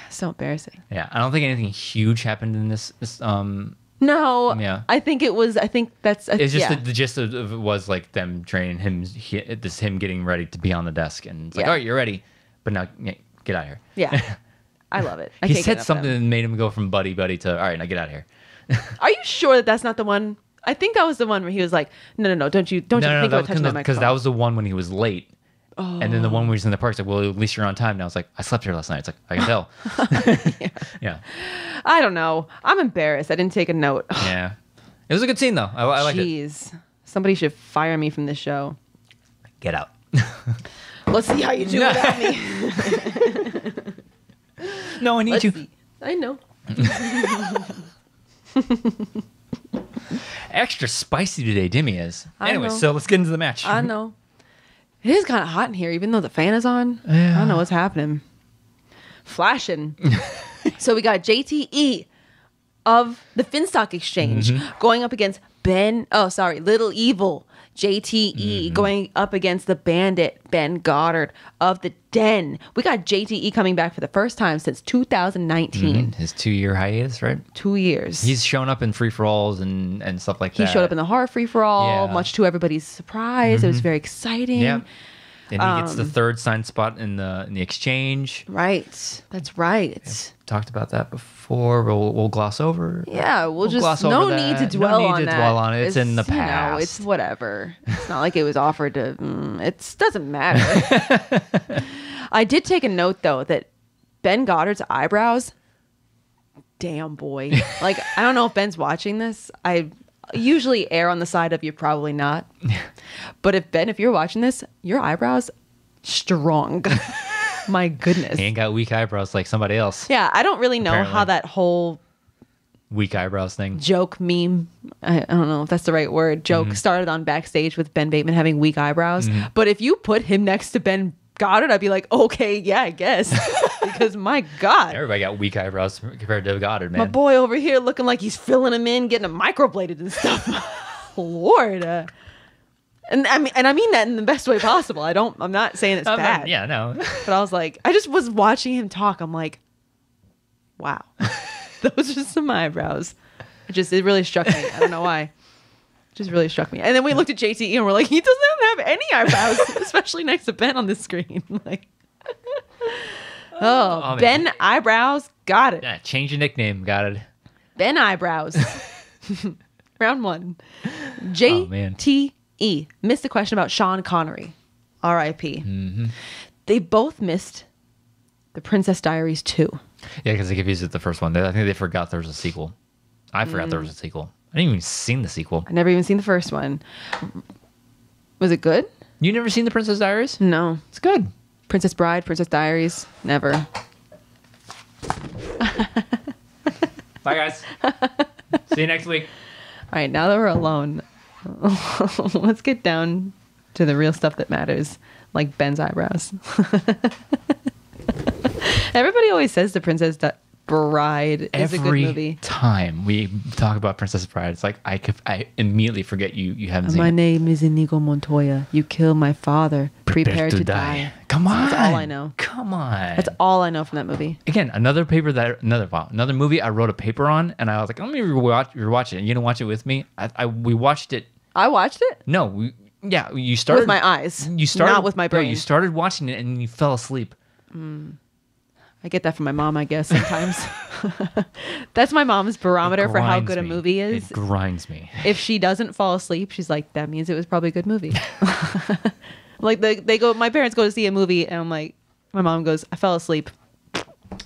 So embarrassing. Yeah, I don't think anything huge happened in this No. Yeah. I think it was. I think that's. It's just the gist of it was like them training him. Him getting ready to be on the desk, and it's like, all right, you're ready, but now get out of here. Yeah. I love it. He said something that made him go from buddy buddy to all right, now get out of here. Are you sure that's not the one? I think that was the one where he was like, no, don't you think about touching my microphone. Because that was the one when he was late. Oh. And then the one where he's in the park, it's like, well, at least you're on time now. It's like, I slept here last night. It's like, I can tell. Yeah. I don't know. I'm embarrassed. I didn't take a note. Yeah. It was a good scene, though. I liked it. Jeez. Somebody should fire me from this show. Get out. Let's see how you do without me. No, I need you. See. I know. Extra spicy today, Demi is. Anyway, so let's get into the match. I know. It is kind of hot in here, even though the fan is on. Yeah. I don't know what's happening. Flashing. So we got JTE of the Finstock Exchange going up against Little Evil. JTE going up against the bandit Ben Goddard of the Den. We got JTE coming back for the first time since 2019. His 2-year hiatus, right? 2 years. He's shown up in free-for-alls and stuff like that. He showed up in the horror free-for-all, much to everybody's surprise. It was very exciting. Yeah. And he gets the third sign spot in the exchange. Right. That's right. We've talked about that before. We'll gloss over. Yeah, we'll just gloss over that. No need to dwell on it. It's in the past. You know, it's whatever. It's not like it was offered to. It doesn't matter. I did take a note though that Ben Goddard's eyebrows. Damn boy. Like I don't know if Ben's watching this. I usually err on the side of you're probably not. But if you're watching this, your eyebrows strong. My goodness. He ain't got weak eyebrows like somebody else. Yeah, I don't really know how that whole weak eyebrows thing. Joke meme. I don't know if that's the right word. Joke started on Backstage with Ben Bateman having weak eyebrows. But if you put him next to Ben Goddard, I'd be like, okay, yeah, I guess. Because my God. Everybody got weak eyebrows compared to Goddard, man. My boy over here looking like he's filling him in, getting him microbladed and stuff. Lord. And I mean that in the best way possible. I'm not saying it's bad. Yeah, no. But I was like, I just was watching him talk. I'm like, wow. Those are just some eyebrows. It really struck me. I don't know why. It just really struck me. And then we looked at JTE and we're like, he doesn't have any eyebrows, especially next to Ben on the screen. Like, oh, Ben man. Eyebrows, got it. Yeah, change your nickname, got it. Ben Eyebrows. Round one. JTE. Missed the question about Sean Connery, R.I.P. They both missed the Princess Diaries 2. Yeah, because they confused it with the first one. I think they forgot there was a sequel. I forgot there was a sequel. I didn't even seen the sequel. I never even seen the first one. Was it good? You never seen the Princess Diaries? No, it's good. Princess Bride, Princess Diaries, never. Bye guys. See you next week. All right, now that we're alone. Let's get down to the real stuff that matters, like Ben's eyebrows. Everybody always says the Princess Bride is a good movie. Every time we talk about Princess Bride, it's like I immediately forget you haven't seen it. My name is Inigo Montoya. You killed my father. Prepare to die. Come on. That's all I know. Come on. That's all I know from that movie. Again, another movie I wrote a paper on, and I was like, let me rewatch it. And you didn't watch it with me. We watched it. I watched it? No. You started. With my eyes. You started, not with my brain. No, you started watching it, and you fell asleep. I get that from my mom, I guess, sometimes. That's my mom's barometer for how good a movie is. It grinds me. If she doesn't fall asleep, she's like, that means it was probably a good movie. Like, my parents go to see a movie, and I'm like, my mom goes, I fell asleep.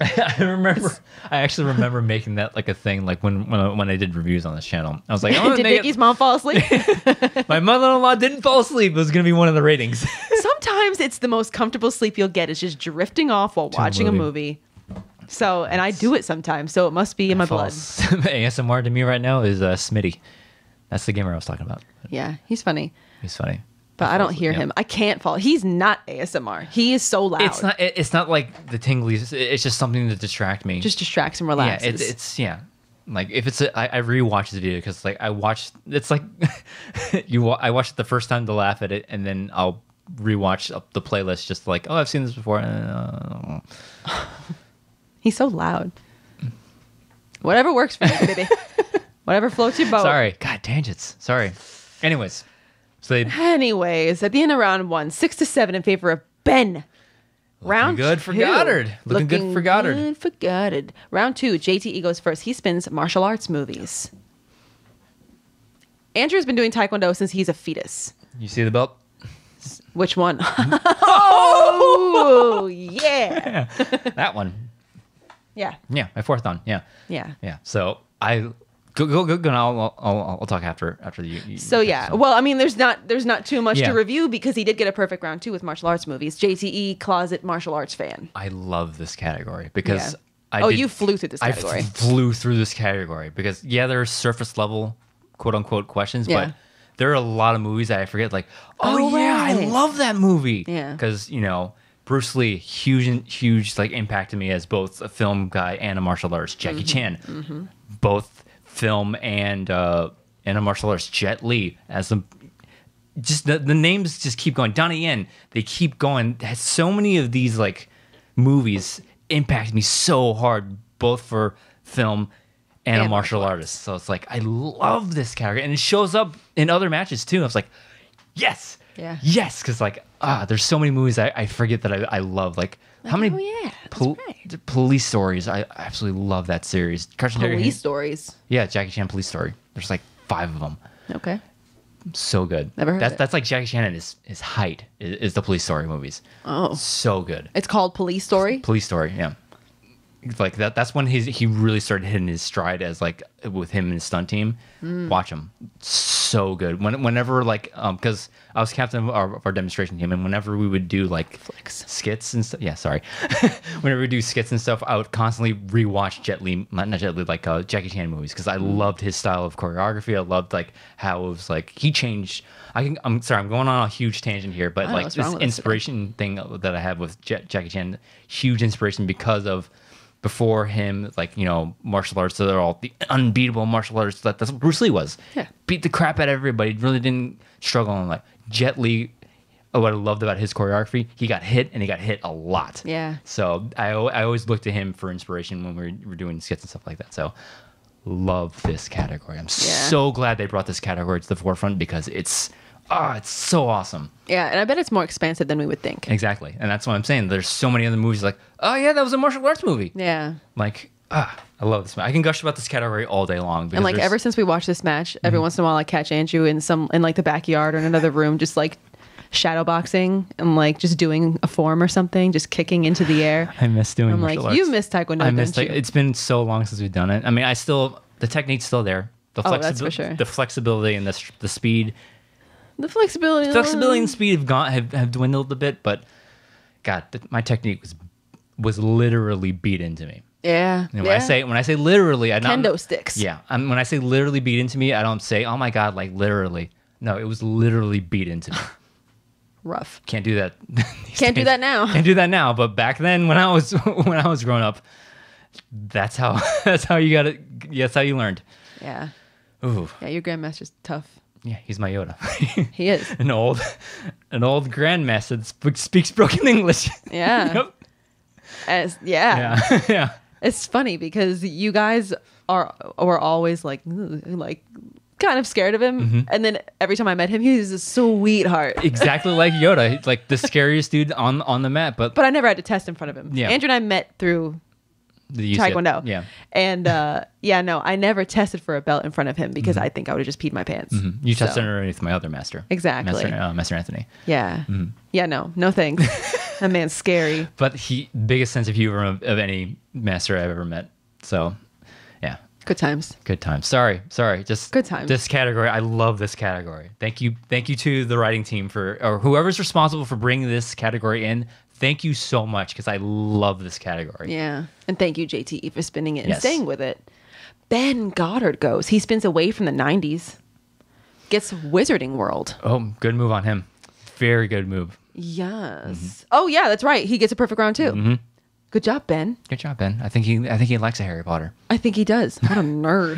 I actually remember making that like a thing, like when I did reviews on this channel. I was like, did Nikki's mom fall asleep? My mother-in-law didn't fall asleep. It was going to be one of the ratings. Sometimes it's the most comfortable sleep you'll get. It's just drifting off while watching a movie. So, and I do it sometimes. So it must be in my blood. ASMR to me right now is Smitty. That's the gamer I was talking about. Yeah, he's funny. He's funny. But I don't hear him. I can't follow. He's not ASMR. He is so loud. It's not like the tinglies. It's just something to distract me. Just distracts and relaxes. Yeah, it's like if it's I rewatch the video because like I watched. It's like I watched it the first time to laugh at it, and then I'll rewatch up the playlist just like, oh, I've seen this before. He's so loud. Whatever works for you, baby. Whatever floats your boat. Sorry. God, tangents. Sorry. Anyways. So anyways, at the end of round one, 6-7 in favor of Ben. Round good for Goddard. Looking good for Goddard. Good for Goddard. Round two, JTE goes first. He spins martial arts movies. Andrew's been doing Taekwondo since he's a fetus. You see the belt? Which one? Oh, yeah. That one. Yeah. Yeah, my fourth one. Yeah. Yeah. Yeah. So I... Go. I'll talk after you. So yeah, well, I mean, there's not too much to review because he did get a perfect round two with martial arts movies. JTE, closet martial arts fan. I love this category because you flew through this category. I flew through this category because there are surface level, quote unquote, questions, but there are a lot of movies that I forget. Like, I love that movie. Yeah, because Bruce Lee, huge like impact to me as both a film guy and a martial arts. Jackie Chan, both. Film and a martial arts. Jet Li, as the names just keep going. Donnie Yen, they keep going. So many of these like movies impact me so hard, both for film and a martial artist. So it's like I love this category, and it shows up in other matches too. I was like, yes, yes, because like there's so many movies I forget that I love. Like how many Police Stories? I absolutely love that series. Police Stories. Yeah, Jackie Chan Police Story. There's like 5 of them. Okay. So good. Never heard of it. That's like Jackie Chan at his height is the Police Story movies. Oh. So good. It's called Police Story? Police Story, yeah. Like that's when he really started hitting his stride as like with him and his stunt team. Watch him. So good. Whenever like because I was captain of our demonstration team, and whenever we would do like skits and stuff. Yeah, sorry. Whenever we do skits and stuff, I would constantly rewatch Jackie Chan movies because I loved his style of choreography. I loved like how it was like he changed. I'm sorry, I'm going on a huge tangent here, but like this inspiration thing that I have with Jackie Chan, huge inspiration because of. Before him, like, martial arts, they're all the unbeatable martial artists. That's what Bruce Lee was. Yeah. Beat the crap out of everybody. Really didn't struggle. And like Jet Li, what I loved about his choreography, he got hit and he got hit a lot. Yeah. So I always looked to him for inspiration when we were doing skits and stuff like that. So love this category. I'm so glad they brought this category to the forefront because it's so awesome. Yeah, and I bet it's more expansive than we would think. Exactly. And that's what I'm saying. There's so many other movies like, oh, yeah, that was a martial arts movie. Yeah. Like, I love this match. I can gush about this category all day long. And, like, ever since we watched this match, every once in a while I catch Andrew in like, the backyard or in another room just, like, shadow boxing and, like, just doing a form or something, just kicking into the air. I miss doing martial arts. You miss Taekwondo, don't you? It's been so long since we've done it. I mean, the technique's still there. That's for sure. The flexibility and the speed... The flexibility and speed have dwindled a bit, but God, my technique was literally beat into me. Yeah. And when I say literally, I don't kendo sticks. Yeah. When I say literally beat into me, I don't say, oh my God, like literally. No, it was literally beat into me. Rough. Can't do that. Can't do that now. Can't do that now. But back then, when I was growing up, that's how you learned. Yeah. Ooh. Yeah, your grandmaster's tough. Yeah, he's my Yoda. He is an old grandmaster that speaks broken English. Yeah, yep. Yeah. It's funny because you guys were always like kind of scared of him, and then every time I met him, he was a sweetheart, exactly like Yoda, he's like the scariest dude on the map. But I never had to test in front of him. Yeah, Andrew and I met through. Taekwondo. Yeah. And I never tested for a belt in front of him because I think I would have just peed my pants. You tested underneath my other master. Exactly. Master Anthony. Yeah. Yeah, no thanks. That man's scary. But he biggest sense of humor of any master I've ever met. So yeah. Good times. Good times. Sorry. Just good times. This category. I love this category. Thank you to the writing team or whoever's responsible for bringing this category in. Thank you so much because I love this category. Yeah. And thank you, JTE, for spinning it and staying with it. Ben Goddard goes. He spins away from the 90s. Gets Wizarding World. Oh, good move on him. Very good move. Yes. Oh, yeah, that's right. He gets a perfect round, too. Good job, Ben. Good job, Ben. I think he likes a Harry Potter. I think he does. What a nerd.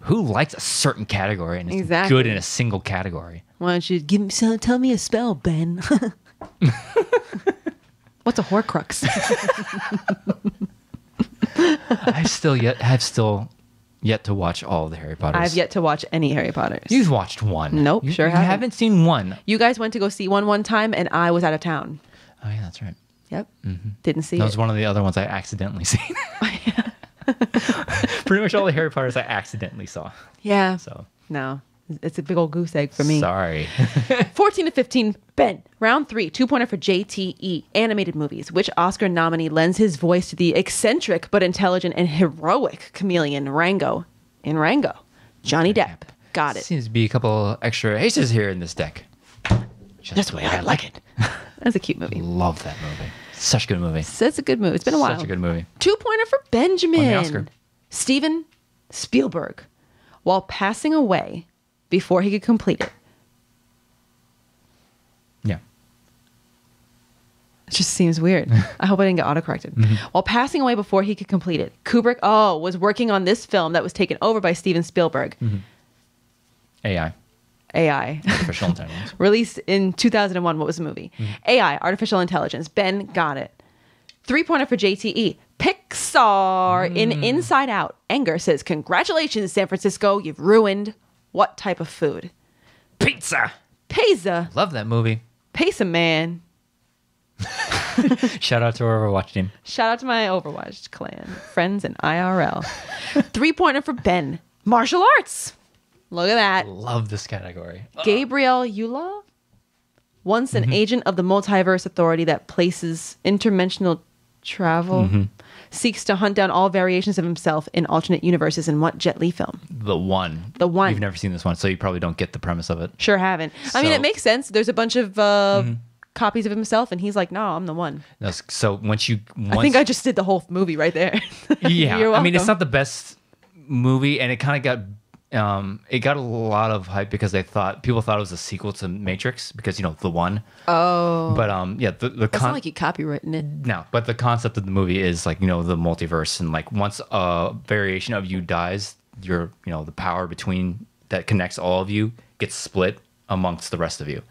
Who likes a certain category and is good in a single category? Why don't you tell me a spell, Ben? What's a Horcrux? I've still yet to watch all the Harry Potters. I've yet to watch any Harry Potters. You've watched one. Nope, sure haven't. You haven't seen one. You guys went to go see one time, and I was out of town. Oh, yeah, that's right. Yep. Mm-hmm. Didn't see it. That was one of the other ones I accidentally seen. Pretty much all the Harry Potters I accidentally saw. Yeah. So no, it's a big old goose egg for me. Sorry. 14 to 15, Ben. Round 3, two-pointer for JTE, animated movies. Which Oscar nominee lends his voice to the eccentric but intelligent and heroic chameleon Rango in Rango? Johnny Depp. Got it. Seems to be a couple extra aces here in this deck. That's the way I like it. That's a cute movie. Love that movie. Such a good movie. That's a good movie. It's been a while. Such a good movie. Two-pointer for Benjamin. Won the Oscar. Steven Spielberg, while passing away before he could complete it. Yeah. It just seems weird. I hope I didn't get autocorrected. While passing away before he could complete it, Kubrick, was working on this film that was taken over by Steven Spielberg. AI. Artificial intelligence. Released in 2001. What was the movie? AI, artificial intelligence. Ben got it. Three-pointer for JTE. Pixar in Inside Out. Anger says, congratulations, San Francisco. You've ruined what type of food? Pizza. Love that movie. Pizza Man. Shout out to our Overwatch team. Shout out to my Overwatch clan. Friends and IRL. Three-pointer for Ben. Martial arts. Look at that. Love this category. Gabriel Eula, once an agent of the Multiverse Authority that places interdimensional travel, seeks to hunt down all variations of himself in alternate universes in what Jet Li film? The One. The One. You've never seen this one, so you probably don't get the premise of it. Sure haven't. So, I mean, it makes sense. There's a bunch of copies of himself, and he's like, no, I'm the one. No, so once I think I just did the whole movie right there. Yeah. You're welcome. I mean, it's not the best movie, and it kind of got... it got a lot of hype because people thought it was a sequel to Matrix because, you know, The One. Oh. But yeah, it's not like you copywritten it. No, but the concept of the movie is like, you know, the multiverse, and like once a variation of you dies, your, you know, the power between that connects all of you gets split amongst the rest of you.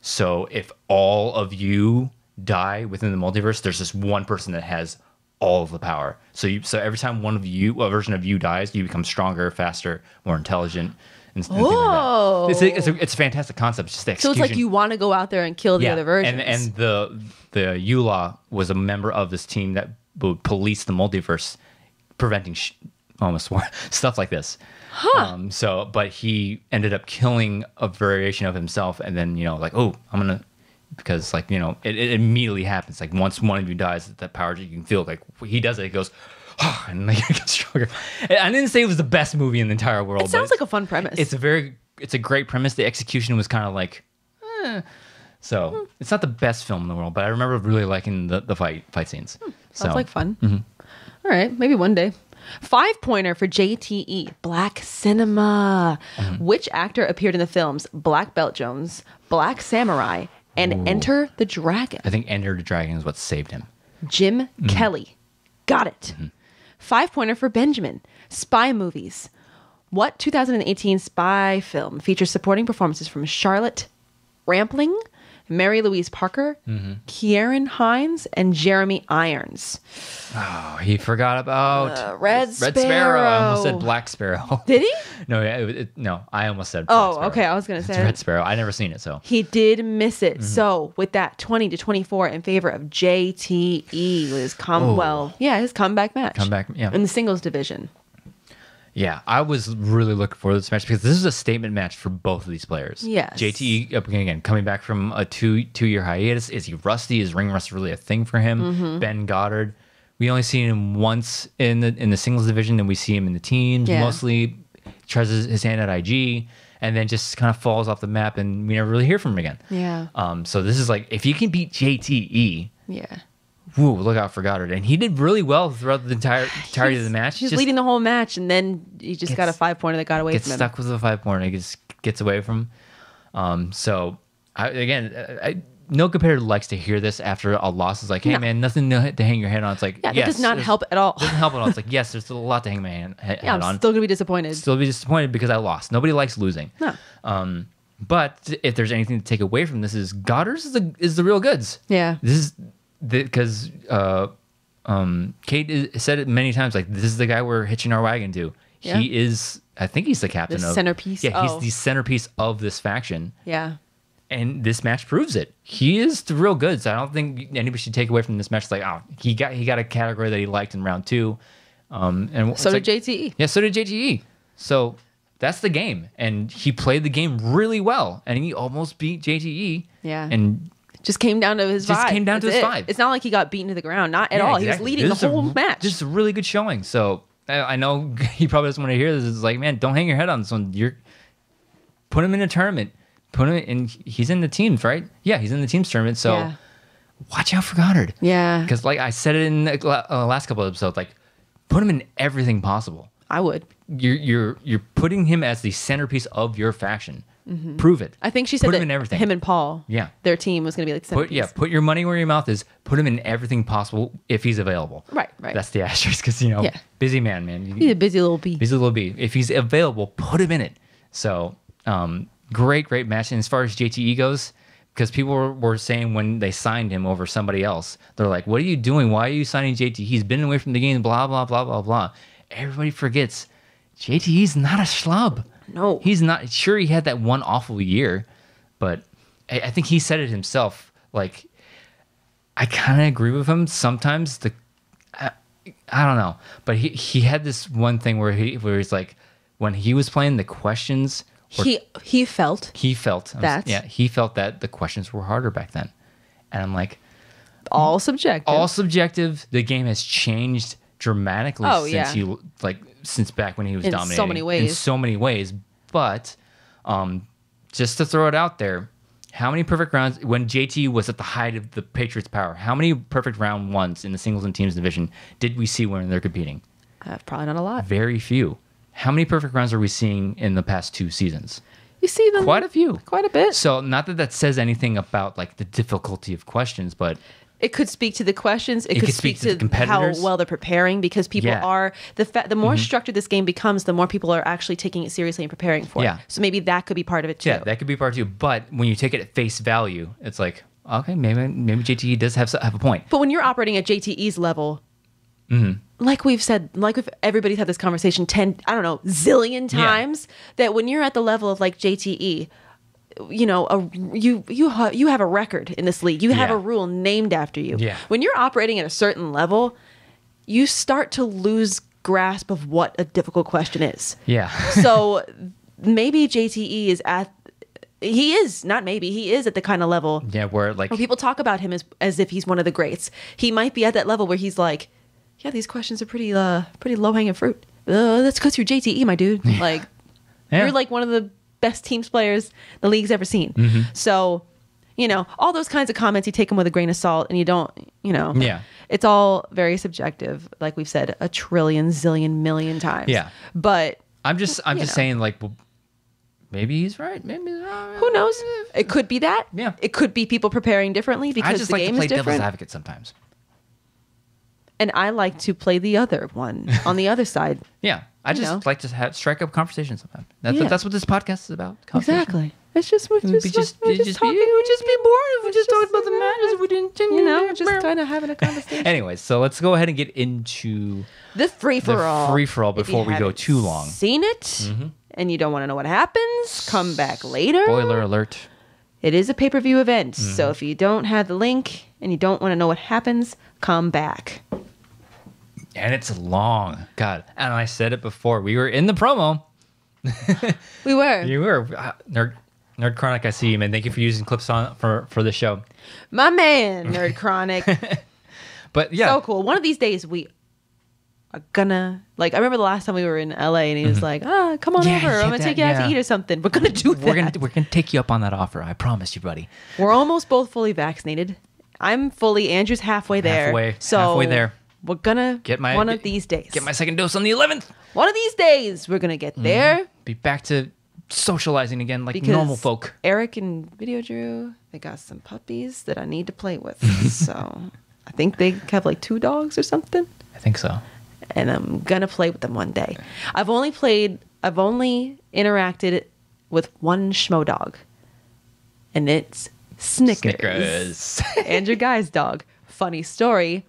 So if all of you die within the multiverse, there's just one person that has all of the power. So every time a version of you dies, you become stronger, faster, more intelligent. And whoa! Like it's a fantastic concept. It's just the execution. So it's like you want to go out there and kill the other versions. And the Eula was a member of this team that would police the multiverse, preventing stuff like this. Huh. But he ended up killing a variation of himself, and then, you know, like, oh, I'm gonna. Because, like, you know, it immediately happens. Like, once one of you dies, that power, you can feel, like, he does it, it goes, oh, and like, it gets stronger. I didn't say it was the best movie in the entire world. It sounds like a fun premise. It's a great premise. The execution was kind of like, It's not the best film in the world, but I remember really liking the fight scenes. Sounds like fun. All right, maybe one day. Five-pointer for JTE, Black Cinema. Which actor appeared in the films Black Belt Jones, Black Samurai, and Enter the Dragon? I think Enter the Dragon is what saved him. Jim Kelly. Got it. Five-pointer for Benjamin. Spy movies. What 2018 spy film features supporting performances from Charlotte Rampling, Mary Louise Parker, Ciarán Hinds, and Jeremy Irons? Oh, he forgot about Red Sparrow. I almost said Black Sparrow. Did he? No, I almost said Black Sparrow. Oh, okay. I was going to say Red Sparrow. I never seen it, so. He did miss it. So, with that, 20 to 24 in favor of JTE with his his comeback match. In the singles division. Yeah, I was really looking forward to this match because this is a statement match for both of these players. Yes. JTE, again, coming back from a two-year hiatus. Is he rusty? Is ring rust really a thing for him? Ben Goddard, we only seen him once in the singles division, and we see him in the teams. Yeah. Mostly tries his hand at IG, and then just kind of falls off the map, and we never really hear from him again. Yeah. So this is like, if you can beat JTE... Yeah. Woo, look out for Goddard. And he did really well throughout the entirety of the match. He was leading the whole match, and then he just got a five-pointer that got away from him. Gets stuck with a five-pointer. He just gets away from him. No competitor likes to hear this after a loss. It's like, hey, man, nothing to hang your head on. It's like, that does not help at all. Doesn't help at all. It's like, yes, there's still a lot to hang my head on. I'm still going to be disappointed. Still be disappointed because I lost. Nobody likes losing. No. But if there's anything to take away from this, is Goddard's is the real goods. Yeah. This is... Because Kate said it many times, like, this is the guy we're hitching our wagon to. Yeah. He is, I think he's the captain of the centerpiece. Yeah, he's the centerpiece of this faction. Yeah. And this match proves it. He is the real good. So I don't think anybody should take away from this match. It's like, oh, he got a category that he liked in round two. And so did JTE. Yeah, so did JTE. So that's the game. And he played the game really well. And he almost beat JTE. Yeah. And just came down to his vibe. Just came down to his vibe. It's not like he got beaten to the ground. Not at all. Exactly. He was leading the whole match. Just a really good showing. So I know he probably doesn't want to hear this. It's like, man, don't hang your head on this one. Put him in a tournament. Put him in, he's in the teams, right? Yeah, he's in the teams tournament. So watch out for Goddard. Yeah. Because like I said it in the last couple of episodes, like put him in everything possible. I would. You're putting him as the centerpiece of your faction. Mm-hmm. Prove it. I think she said put that him in everything. Him and Paul, yeah, their team was going to be like centerpiece. Put your money where your mouth is. Put him in everything possible if he's available. Right. That's the asterisk because busy man. He's a busy little bee. If he's available, put him in it. So great match. And as far as JTE goes, because people were saying when they signed him over somebody else, they're like, "What are you doing? Why are you signing JTE? He's been away from the game. Blah blah blah blah blah." Everybody forgets JTE's not a schlub. No, he's not. Sure, he had that one awful year, but I think he said it himself. Like, I kind of agree with him. Sometimes I don't know, but he had this one thing where he's like, when he was playing, the questions he felt that the questions were harder back then, and I'm like, all subjective. All subjective. The game has changed dramatically since back when he was dominating. In so many ways. But just to throw it out there, how many perfect rounds, when JT was at the height of the Patriots' power, how many perfect round ones in the singles and teams division did we see when they're competing? Probably not a lot. Very few. How many perfect rounds are we seeing in the past two seasons? You see them. Quite a few. Quite a bit. So not that says anything about like the difficulty of questions, but... It could speak to the questions. It could speak to how well they're preparing, because people are the more structured this game becomes, the more people are actually taking it seriously and preparing for it. So maybe that could be part of it too. Yeah, that could be part too. But when you take it at face value, it's like, okay, maybe JTE does have a point. But when you're operating at JTE's level, like we've said, like if everybody's had this conversation zillion times, that when you're at the level of like JTE, you know, you have a record in this league. You have a rule named after you. Yeah. When you're operating at a certain level, you start to lose grasp of what a difficult question is. Yeah. So maybe JTE is at... He is, not maybe, he is at the kind of level... Yeah, where like... Where people talk about him as if he's one of the greats. He might be at that level where he's like, yeah, these questions are pretty low-hanging fruit. Let's go through JTE, my dude. Yeah. Like, you're like one of the... best teams players the league's ever seen. So, you know, all those kinds of comments, you take them with a grain of salt, and you don't, you know. Yeah. It's all very subjective, like we've said a trillion, zillion, million times. Yeah. But I'm just saying, like, well, maybe he's right. Maybe he's wrong. Who knows? It could be that. Yeah. It could be people preparing differently because the game is different. I just like to play devil's advocate sometimes. And I like to play the other one on the other side. Yeah. I just like to strike up conversations sometimes. That's what this podcast is about. Exactly. It's just we're just talking. It would just be boring if we just talked about the matters we didn't, just kind of having a conversation. Anyway, so let's go ahead and get into the free-for-all. Before we go too long. Seen it and you don't want to know what happens, come back later. Spoiler alert. It is a pay-per-view event. So if you don't have the link and you don't want to know what happens, come back. And it's long. God. And I said it before. We were in the promo. We were. You were. Nerd Chronic, I see you, man. Thank you for using clips for the show. My man, Nerd Chronic. But yeah. So cool. One of these days we are gonna, like, I remember the last time we were in LA and he was like, come on over. I'm gonna take you out to eat or something. We're gonna do that. We're gonna take you up on that offer. I promise you, buddy. We're almost both fully vaccinated. I'm fully, Andrew's halfway there. Halfway there. We're gonna get one of these days. Get my second dose on the 11th. One of these days, we're gonna get there. Be back to socializing again, like normal folk. Eric and Video Drew, they got some puppies that I need to play with. So I think they have like 2 dogs or something. I think so. And I'm gonna play with them one day. I've only interacted with one schmo dog, and it's Snickers. Andrew Guy's dog. Funny story.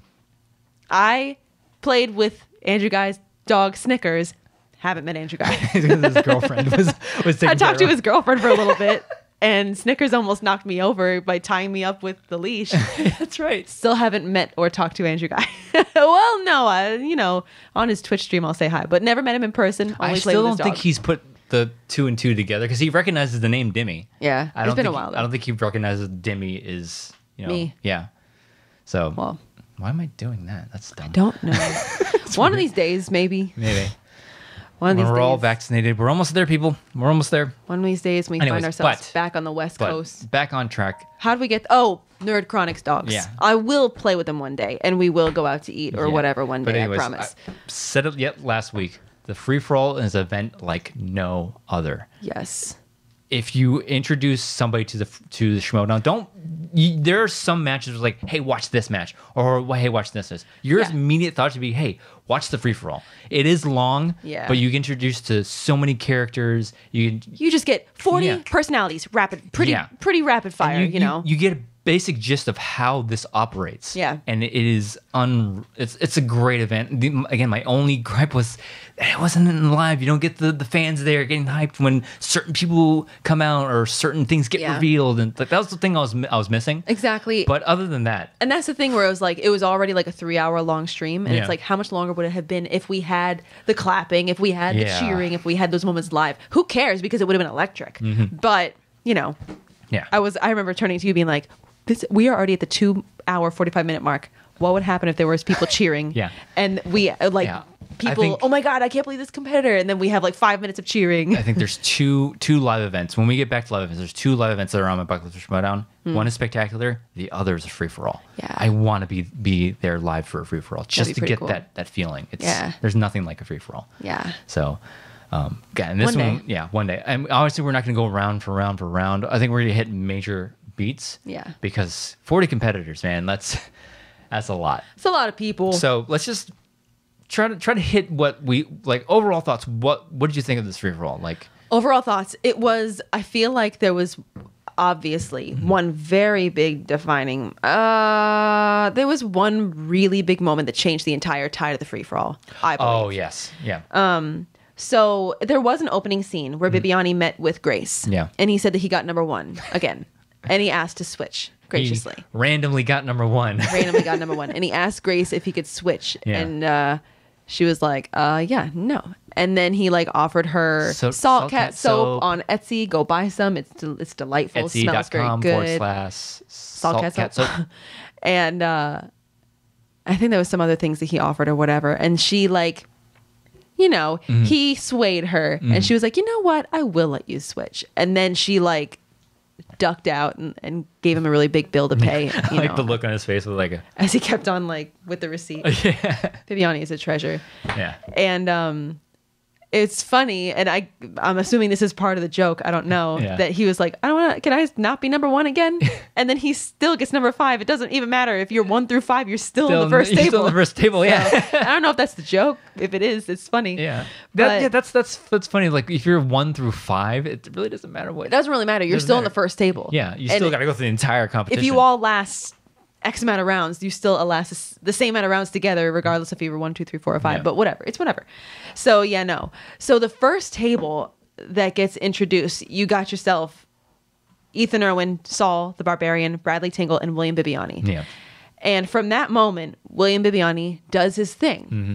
I played with Andrew Guy's dog Snickers haven't met Andrew Guy. His girlfriend was taking I talked to his girlfriend for a little bit. And Snickers almost knocked me over by tying me up with the leash. That's right. Still haven't met or talked to Andrew Guy. Well, no, you know, on his Twitch stream, I'll say hi, but never met him in person. Only I still don't think he's put the 2 and 2 together because he recognizes the name Dimmy. Yeah, it's been a while. Though. I don't think he recognizes Dimmy is, you know, me. Yeah. So well, why am I doing that? That's dumb. I don't know. One of these days, maybe. Maybe. We're all vaccinated. We're almost there, people. We're almost there. One of these days, we find ourselves back on the West Coast. Back on track. How do we get... Oh, Nerd Chronic's dogs. Yeah. I will play with them one day, and we will go out to eat or whatever one day, anyways, I promise. I said it last week. The free-for-all is an event like no other. Yes. If you introduce somebody to the Schmoedown, there are some matches like, hey, watch this match, or hey, watch this. Your immediate thought should be, hey, watch the free for all. It is long, but you get introduced to so many characters. You just get 40 personalities, pretty rapid fire. You know, you get a basic gist of how this operates. Yeah, and it is it's a great event. Again, my only gripe was. It wasn't live. You don't get the fans there getting hyped when certain people come out or certain things get revealed, and that was the thing I was missing. Exactly. But other than that, and that's the thing where it was like it was already like a 3-hour long stream, and it's like how much longer would it have been if we had the clapping, if we had the cheering, if we had those moments live? Who cares? Because it would have been electric. Mm-hmm. But you know, I remember turning to you being like, "This we are already at the 2-hour 45-minute mark. What would happen if there was people cheering? And we like." Yeah. People, oh my God, I can't believe this competitor. And then we have like 5 minutes of cheering. I think there's two live events. When we get back to live events, there's 2 live events that are on my bucket list for Schmoedown. One is spectacular. The other is a free-for-all. Yeah. I want to be there live for a free-for-all just to get that feeling. It's, there's nothing like a free-for-all. Yeah. So, and this one, one day. And obviously, we're not going to go round for round for round. I think we're going to hit major beats. Yeah. Because 40 competitors, man, that's a lot. It's a lot of people. So let's just... Try to hit what we like. Overall thoughts. What did you think of this free for all? Like overall thoughts. It was. I feel like there was obviously one very big defining. There was one really big moment that changed the entire tide of the free for all. I believe. Oh yes, yeah. So there was an opening scene where Bibiani met with Grace. Yeah. And he said that he got number 1 again, and he asked to switch. Graciously, he randomly got number 1. Randomly got number 1, and he asked Grace if he could switch, and she was like, "Yeah, no." And then he like offered her salt cat soap on Etsy. Go buy some; it's delightful. Etsy. Smells very good. /saltcat soap. And I think there was some other things that he offered or whatever, and she like. You know, he swayed her, and she was like, "You know what? I will let you switch." And then she like. Ducked out and gave him a really big bill to pay. I like the look on his face with like a... As he kept on like with the receipt. Viviani is a treasure. Yeah. And it's funny, and I'm assuming this is part of the joke, I don't know, that he was like, can I not be number 1 again? And then he still gets number 5. It doesn't even matter if you're 1 through 5, you're still on the first table. Still on the first table, yeah. So, I don't know if that's the joke. If it is, it's funny. Yeah. That's funny. Like if you're 1 through 5, it really doesn't matter what. It doesn't really matter. You're still on the first table. Yeah. You still got to go through the entire competition. If you all last X amount of rounds, you still last the same amount of rounds together, regardless if you were 1, 2, 3, 4, or 5, but whatever. It's whatever. So yeah, no. So the first table that gets introduced, you got yourself Ethan Irwin, Saul the Barbarian, Bradley Tingle, and William Bibiani. Yeah. And from that moment, William Bibiani does his thing. Mm-hmm.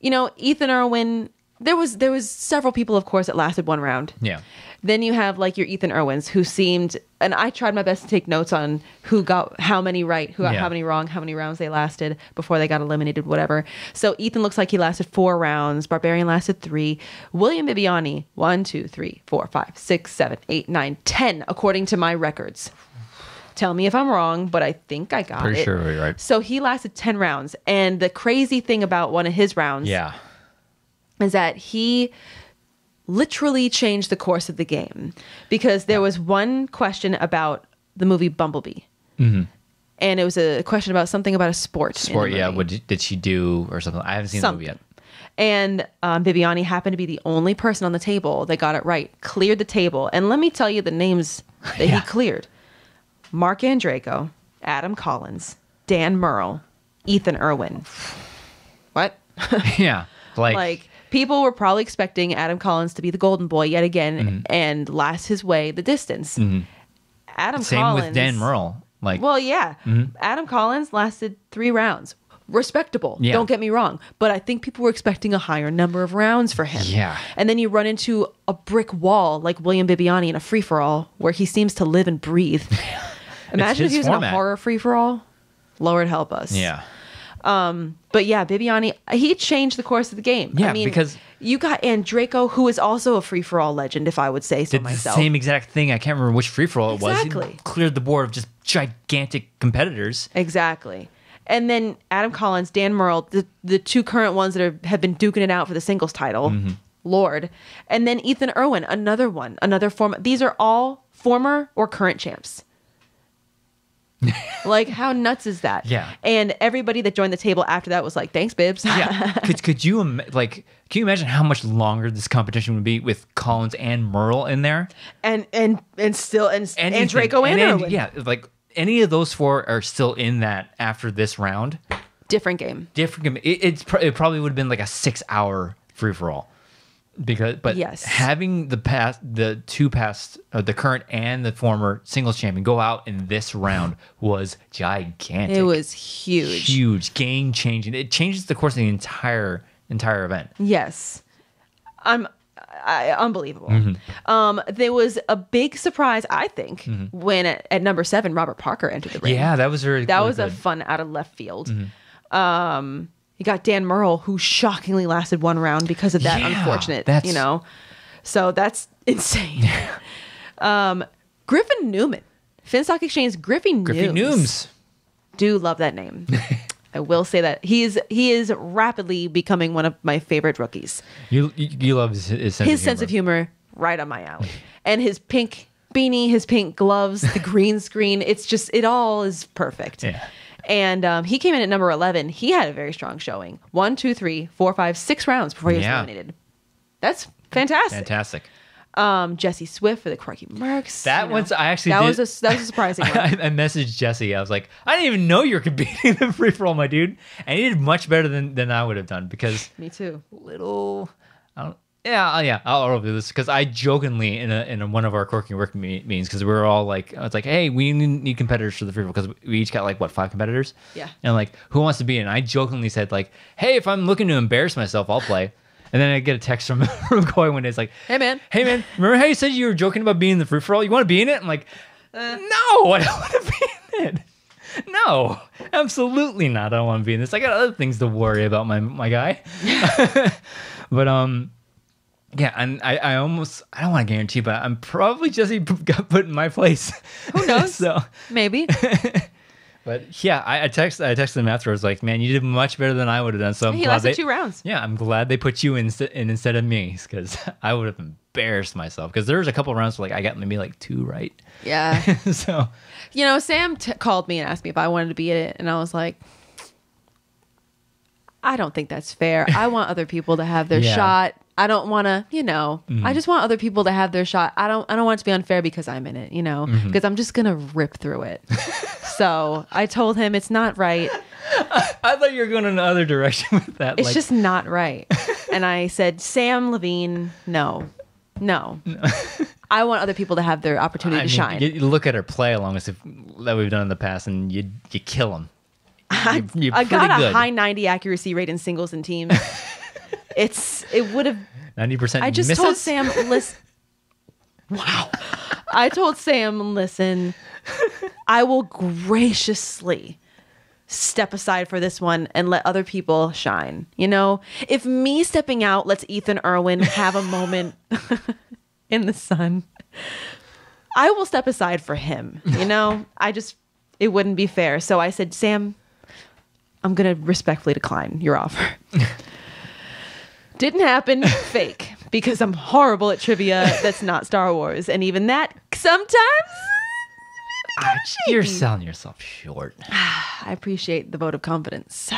You know, Ethan Irwin, there was several people, of course, that lasted 1 round. Yeah. Then you have like your Ethan Irwins who seemed, and I tried my best to take notes on who got how many right, who got how many wrong, how many rounds they lasted before they got eliminated, whatever. So Ethan looks like he lasted 4 rounds. Barbarian lasted 3. William Bibiani, 1, 2, 3, 4, 5, 6, 7, 8, 9, 10, according to my records. Tell me if I'm wrong, but I think I got it. Pretty sure you're right. So he lasted 10 rounds. And the crazy thing about one of his rounds is that he... literally changed the course of the game because there was one question about the movie Bumblebee, and it was a question about something about a sport. What did she do or something? I haven't seen the movie yet. And Bibiani happened to be the only person on the table that got it right, cleared the table, and let me tell you the names that he cleared: Mark Andreyko, Adam Collins, Dan Merle, Ethan Irwin. What? Like People were probably expecting Adam Collins to be the golden boy yet again and last his way the distance. Same with Dan Merle. Adam Collins lasted 3 rounds. Respectable. Yeah. Don't get me wrong. But I think people were expecting a higher number of rounds for him. Yeah. And then you run into a brick wall like William Bibbiani in a free-for-all where he seems to live and breathe. Imagine if he was in a horror free-for-all. Lord help us. Yeah. But yeah, Bibbiani, he changed the course of the game. Yeah, I mean, because you got Andraco, who is also a free-for-all legend, if I would say so myself. The same exact thing. I can't remember which free-for-all it was. He cleared the board of just gigantic competitors. Exactly. And then Adam Collins, Dan Merle, the two current ones that have been duking it out for the singles title. Lord. And then Ethan Irwin, another one. These are all former or current champs. Like, how nuts is that? Yeah. And everybody that joined the table after that was like, thanks, Bibbs. Yeah. Can you imagine how much longer this competition would be with Collins and Merle in there? And Draco and Irwin. Yeah. Like, any of those four are still in that after this round. Different game. It probably would have been like a 6-hour free-for-all. Having the current and the former singles champion go out in this round was gigantic. It was huge, game changing. It changes the course of the entire event. Yes, unbelievable. There was a big surprise, I think, when at number 7 Robert Parker entered the ring. Yeah, that was really that was a fun out of left field. You got Dan Merle, who shockingly lasted 1 round because of that unfortunate, So that's insane. Griffin Newman, Finstock Exchange, Griffin Nooms. Do love that name. I will say that he is rapidly becoming one of my favorite rookies. You love his sense of humor, right on my alley, and his pink beanie, his pink gloves, the green screen. It's just it all is perfect. Yeah. And he came in at number 11. He had a very strong showing. 6 rounds before he was eliminated. That's fantastic. Jesse Swift for the Quirky Mercs. That was a surprising one. I messaged Jesse. I was like, I didn't even know you were competing in the free-for-all, my dude. And he did much better than I would have done because... Me too. I'll do this because I jokingly in one of our Quirky Merc meetings, because we were all like, I was like, hey, we need competitors for the free-for-all because we each got like 5 competitors. Yeah. And like, who wants to be in? I jokingly said like, hey, if I'm looking to embarrass myself, I'll play. And then I get a text from Koi one day. It's like, hey man, remember how you said you were joking about being in the free-for-all? You want to be in it? I'm like, no, I don't want to be in it. No, absolutely not. I don't want to be in this. I got other things to worry about, my guy. But yeah, and I almost—I don't want to guarantee, but I'm probably Jesse got put in my place. Who knows? So maybe. But yeah, I texted him afterwards, like, man, you did much better than I would have done. So he lasted 2 rounds. Yeah, I'm glad they put you in instead of me, because I would have embarrassed myself. Because there was a couple rounds where, like, I got maybe like 2 right. Yeah. So, Sam called me and asked me if I wanted to be in it, and I was like, I don't think that's fair. I want other people to have their shot. I don't want to, I just want other people to have their shot. I don't want it to be unfair because I'm in it, because I'm just going to rip through it. So I told him it's not right. I thought you were going in another direction with that. It's just not right. And I said, Sam Levine, no. I want other people to have their opportunity to shine. You look at her play along as if that we've done in the past and you kill them. I got a high 90 accuracy rate in singles and teams. It would have 90%. Told Sam, listen. Wow. I told Sam, listen, I will graciously step aside for this one and let other people shine. If me stepping out lets Ethan Irwin have a moment in the sun, I will step aside for him. It wouldn't be fair. So I said, Sam, I'm going to respectfully decline your offer. Didn't happen. Fake, because I'm horrible at trivia that's not Star Wars, and even that sometimes. You're selling yourself short. I appreciate the vote of confidence.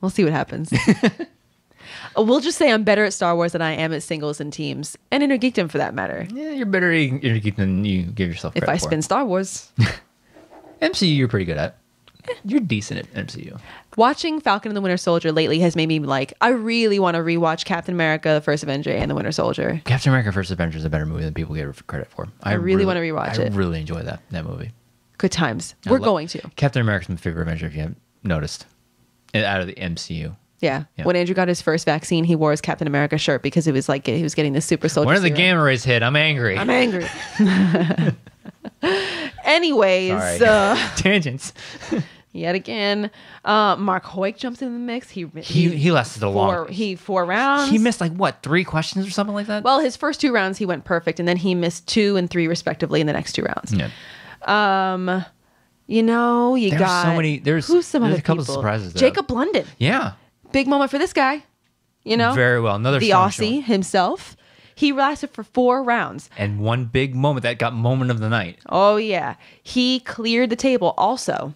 We'll see what happens. We'll just say I'm better at Star Wars than I am at singles and teams, and intergeekdom for that matter. Yeah, you're better at intergeek than you give yourself credit for. If I spin Star Wars, MCU, you're pretty good at. You're decent at MCU. Watching Falcon and the Winter Soldier lately has made me like, I really want to rewatch Captain America, First Avenger, and the Winter Soldier. Captain America, First Avenger is a better movie than people give credit for. I really want to rewatch it. I really enjoy that movie. Good times. We're going to. Captain America's my favorite Avenger, if you haven't noticed. Out of the MCU. Yeah. When Andrew got his first vaccine, he wore his Captain America shirt because it was like he was getting the super soldier. When are the gamma rays hit? I'm angry. I'm angry. Anyways. Tangents. Yet again. Mark Hoyt jumps in the mix. He lasted a long. Four rounds. He missed like what, 3 questions or something like that? Well, his first 2 rounds he went perfect, and then he missed 2 and 3 respectively in the next 2 rounds. Yeah. You know, you got so many. There's a couple of surprises. Though. Jacob Blunden. Yeah. Big moment for this guy. You know, very well. Another the Aussie himself. He lasted for 4 rounds. And one big moment that got moment of the night. Oh yeah, he cleared the table also,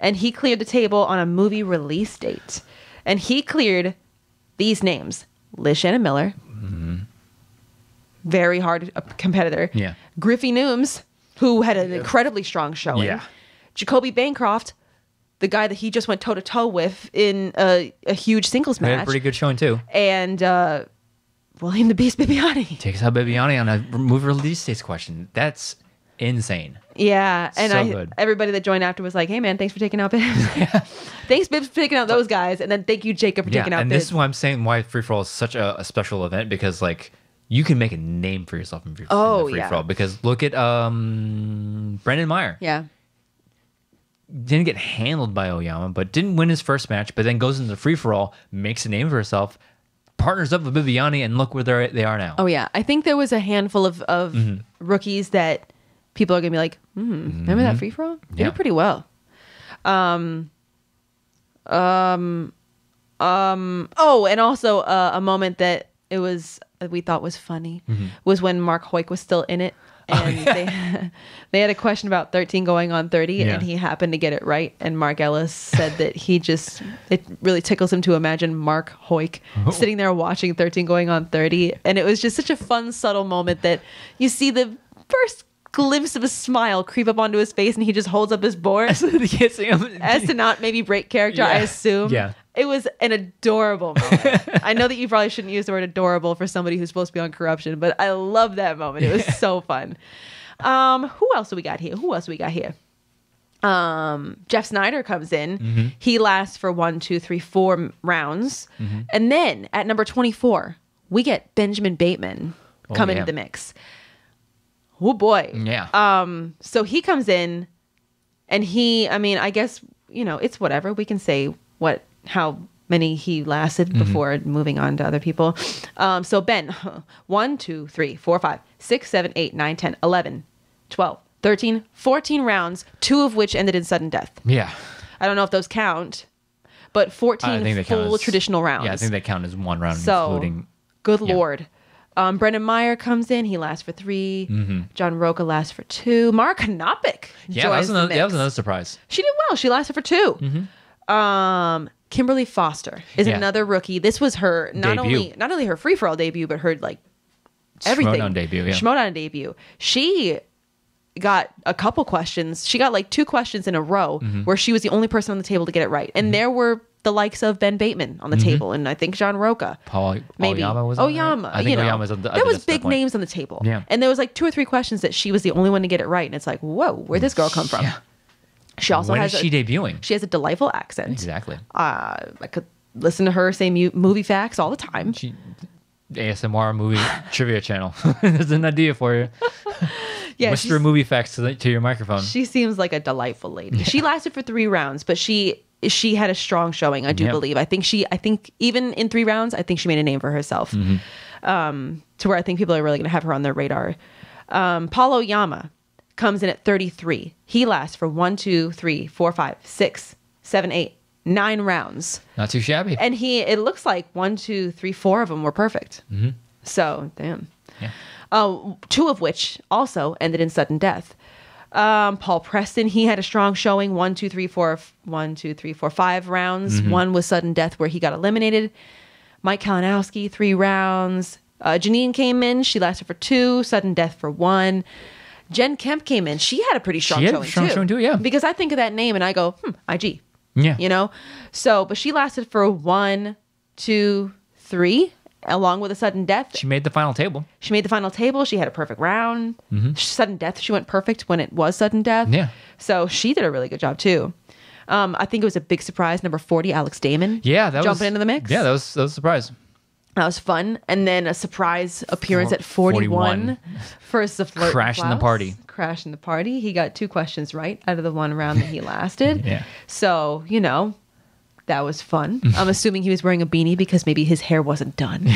and he cleared the table on a movie release date, and he cleared these names: Liz Shannon Miller, very hard competitor. Yeah. Griffey Nooms, who had an incredibly strong showing. Yeah. Jacoby Bancroft, the guy that he just went toe-to-toe with in a huge singles match. Had a pretty good showing, too. And William the Beast Bibiani. Takes out Bibiani on a movie release dates question. That's insane. Yeah. And everybody that joined after was like, hey, man, thanks for taking out Bibbs. Yeah. Thanks, Bibbs, for taking out those guys. And then thank you, Jacob, for taking out Bibbs. And this is why I'm saying why Free For All is such a special event, because, like, you can make a name for yourself in Free For All. Because look at Brendan Meyer. Yeah. Didn't get handled by Oyama, but didn't win his first match, but then goes into the free-for-all, makes a name for herself, partners up with Bibiani, and look where they are now. Oh, yeah. I think there was a handful of rookies that people are going to be like, remember that free-for-all? They did pretty well. Oh, and also a moment that we thought was funny was when Mark Hoyt was still in it. And they had a question about 13 going on 30, and he happened to get it right. And Mark Ellis said that it really tickles him to imagine Mark Hoyt sitting there watching 13 going on 30. And it was just such a fun, subtle moment that you see the first glimpse of a smile creep up onto his face, and he just holds up his board as to not maybe break character, I assume. Yeah. It was an adorable moment. I know that you probably shouldn't use the word adorable for somebody who's supposed to be on Corruption, but I love that moment. It was so fun. Who else do we got here? Jeff Snyder comes in. He lasts for 1, 2, 3, 4 rounds. And then at number 24, we get Benjamin Bateman come into the mix. Oh, boy. Yeah. So he comes in, and I mean, I guess, you know, it's whatever. We can say how many he lasted before moving on to other people. So Ben, 1, 2, 3, 4, 5, 6, 7, 8, 9, 10, 11, 12, 13, 14 rounds, 2 of which ended in sudden death. Yeah. I don't know if those count, but 14 full traditional rounds. Yeah, I think they count as 1 round. So, including, good Lord. Brendan Meyer comes in. He lasts for 3. John Roca lasts for 2. Mark Knopik. Yeah, that was another surprise. She did well. She lasted for 2. Kimberly Foster is another rookie. This was her not only her free for all debut, but her like everything Schmoedown debut. She got a couple questions. She got like 2 questions in a row where she was the only person on the table to get it right. And there were the likes of Ben Bateman on the table, and I think John Roca, maybe Oyama was Oyama. I think Oyama was on the. There was big names on the table, and there was like 2 or 3 questions that she was the only one to get it right. And it's like, whoa, where'd this girl come from? Yeah. She also when is she debuting? She has a delightful accent. Exactly. I could listen to her say movie facts all the time. ASMR movie trivia channel. There's an idea for you. Yeah, Mr. Movie Facts to your microphone. She seems like a delightful lady. Yeah. She lasted for 3 rounds, but she had a strong showing. I do believe. I think even in 3 rounds, I think she made a name for herself. To where I think people are really going to have her on their radar. Paul Oyama comes in at 33. He lasts for 1, 2, 3, 4, 5, 6, 7, 8, 9 rounds. Not too shabby. And it looks like 1, 2, 3, 4 of them were perfect. So, damn. Yeah. 2 of which also ended in sudden death. Paul Preston, he had a strong showing. 1, 2, 3, 4, 5 rounds. 1 was sudden death where he got eliminated. Mike Kalinowski, 3 rounds. Janine came in. She lasted for 2, sudden death for 1. Jen Kemp came in. She had a pretty strong showing too. Yeah, because I think of that name and I go, IG. Yeah, you know. So, but she lasted for 1, 2, 3, along with a sudden death. She made the final table. She made the final table. She had a perfect round. Mm-hmm. Sudden death. She went perfect when it was sudden death. Yeah. So she did a really good job too. I think it was a big surprise. Number 40, Alex Damon. Yeah, that jumping into the mix. Yeah, that was a surprise. That was fun. And then a surprise appearance at 41. First, the flirt. Crashing the party. Crashing the party. He got 2 questions right out of the 1 round that he lasted. Yeah. So, you know, that was fun. I'm assuming he was wearing a beanie because maybe his hair wasn't done.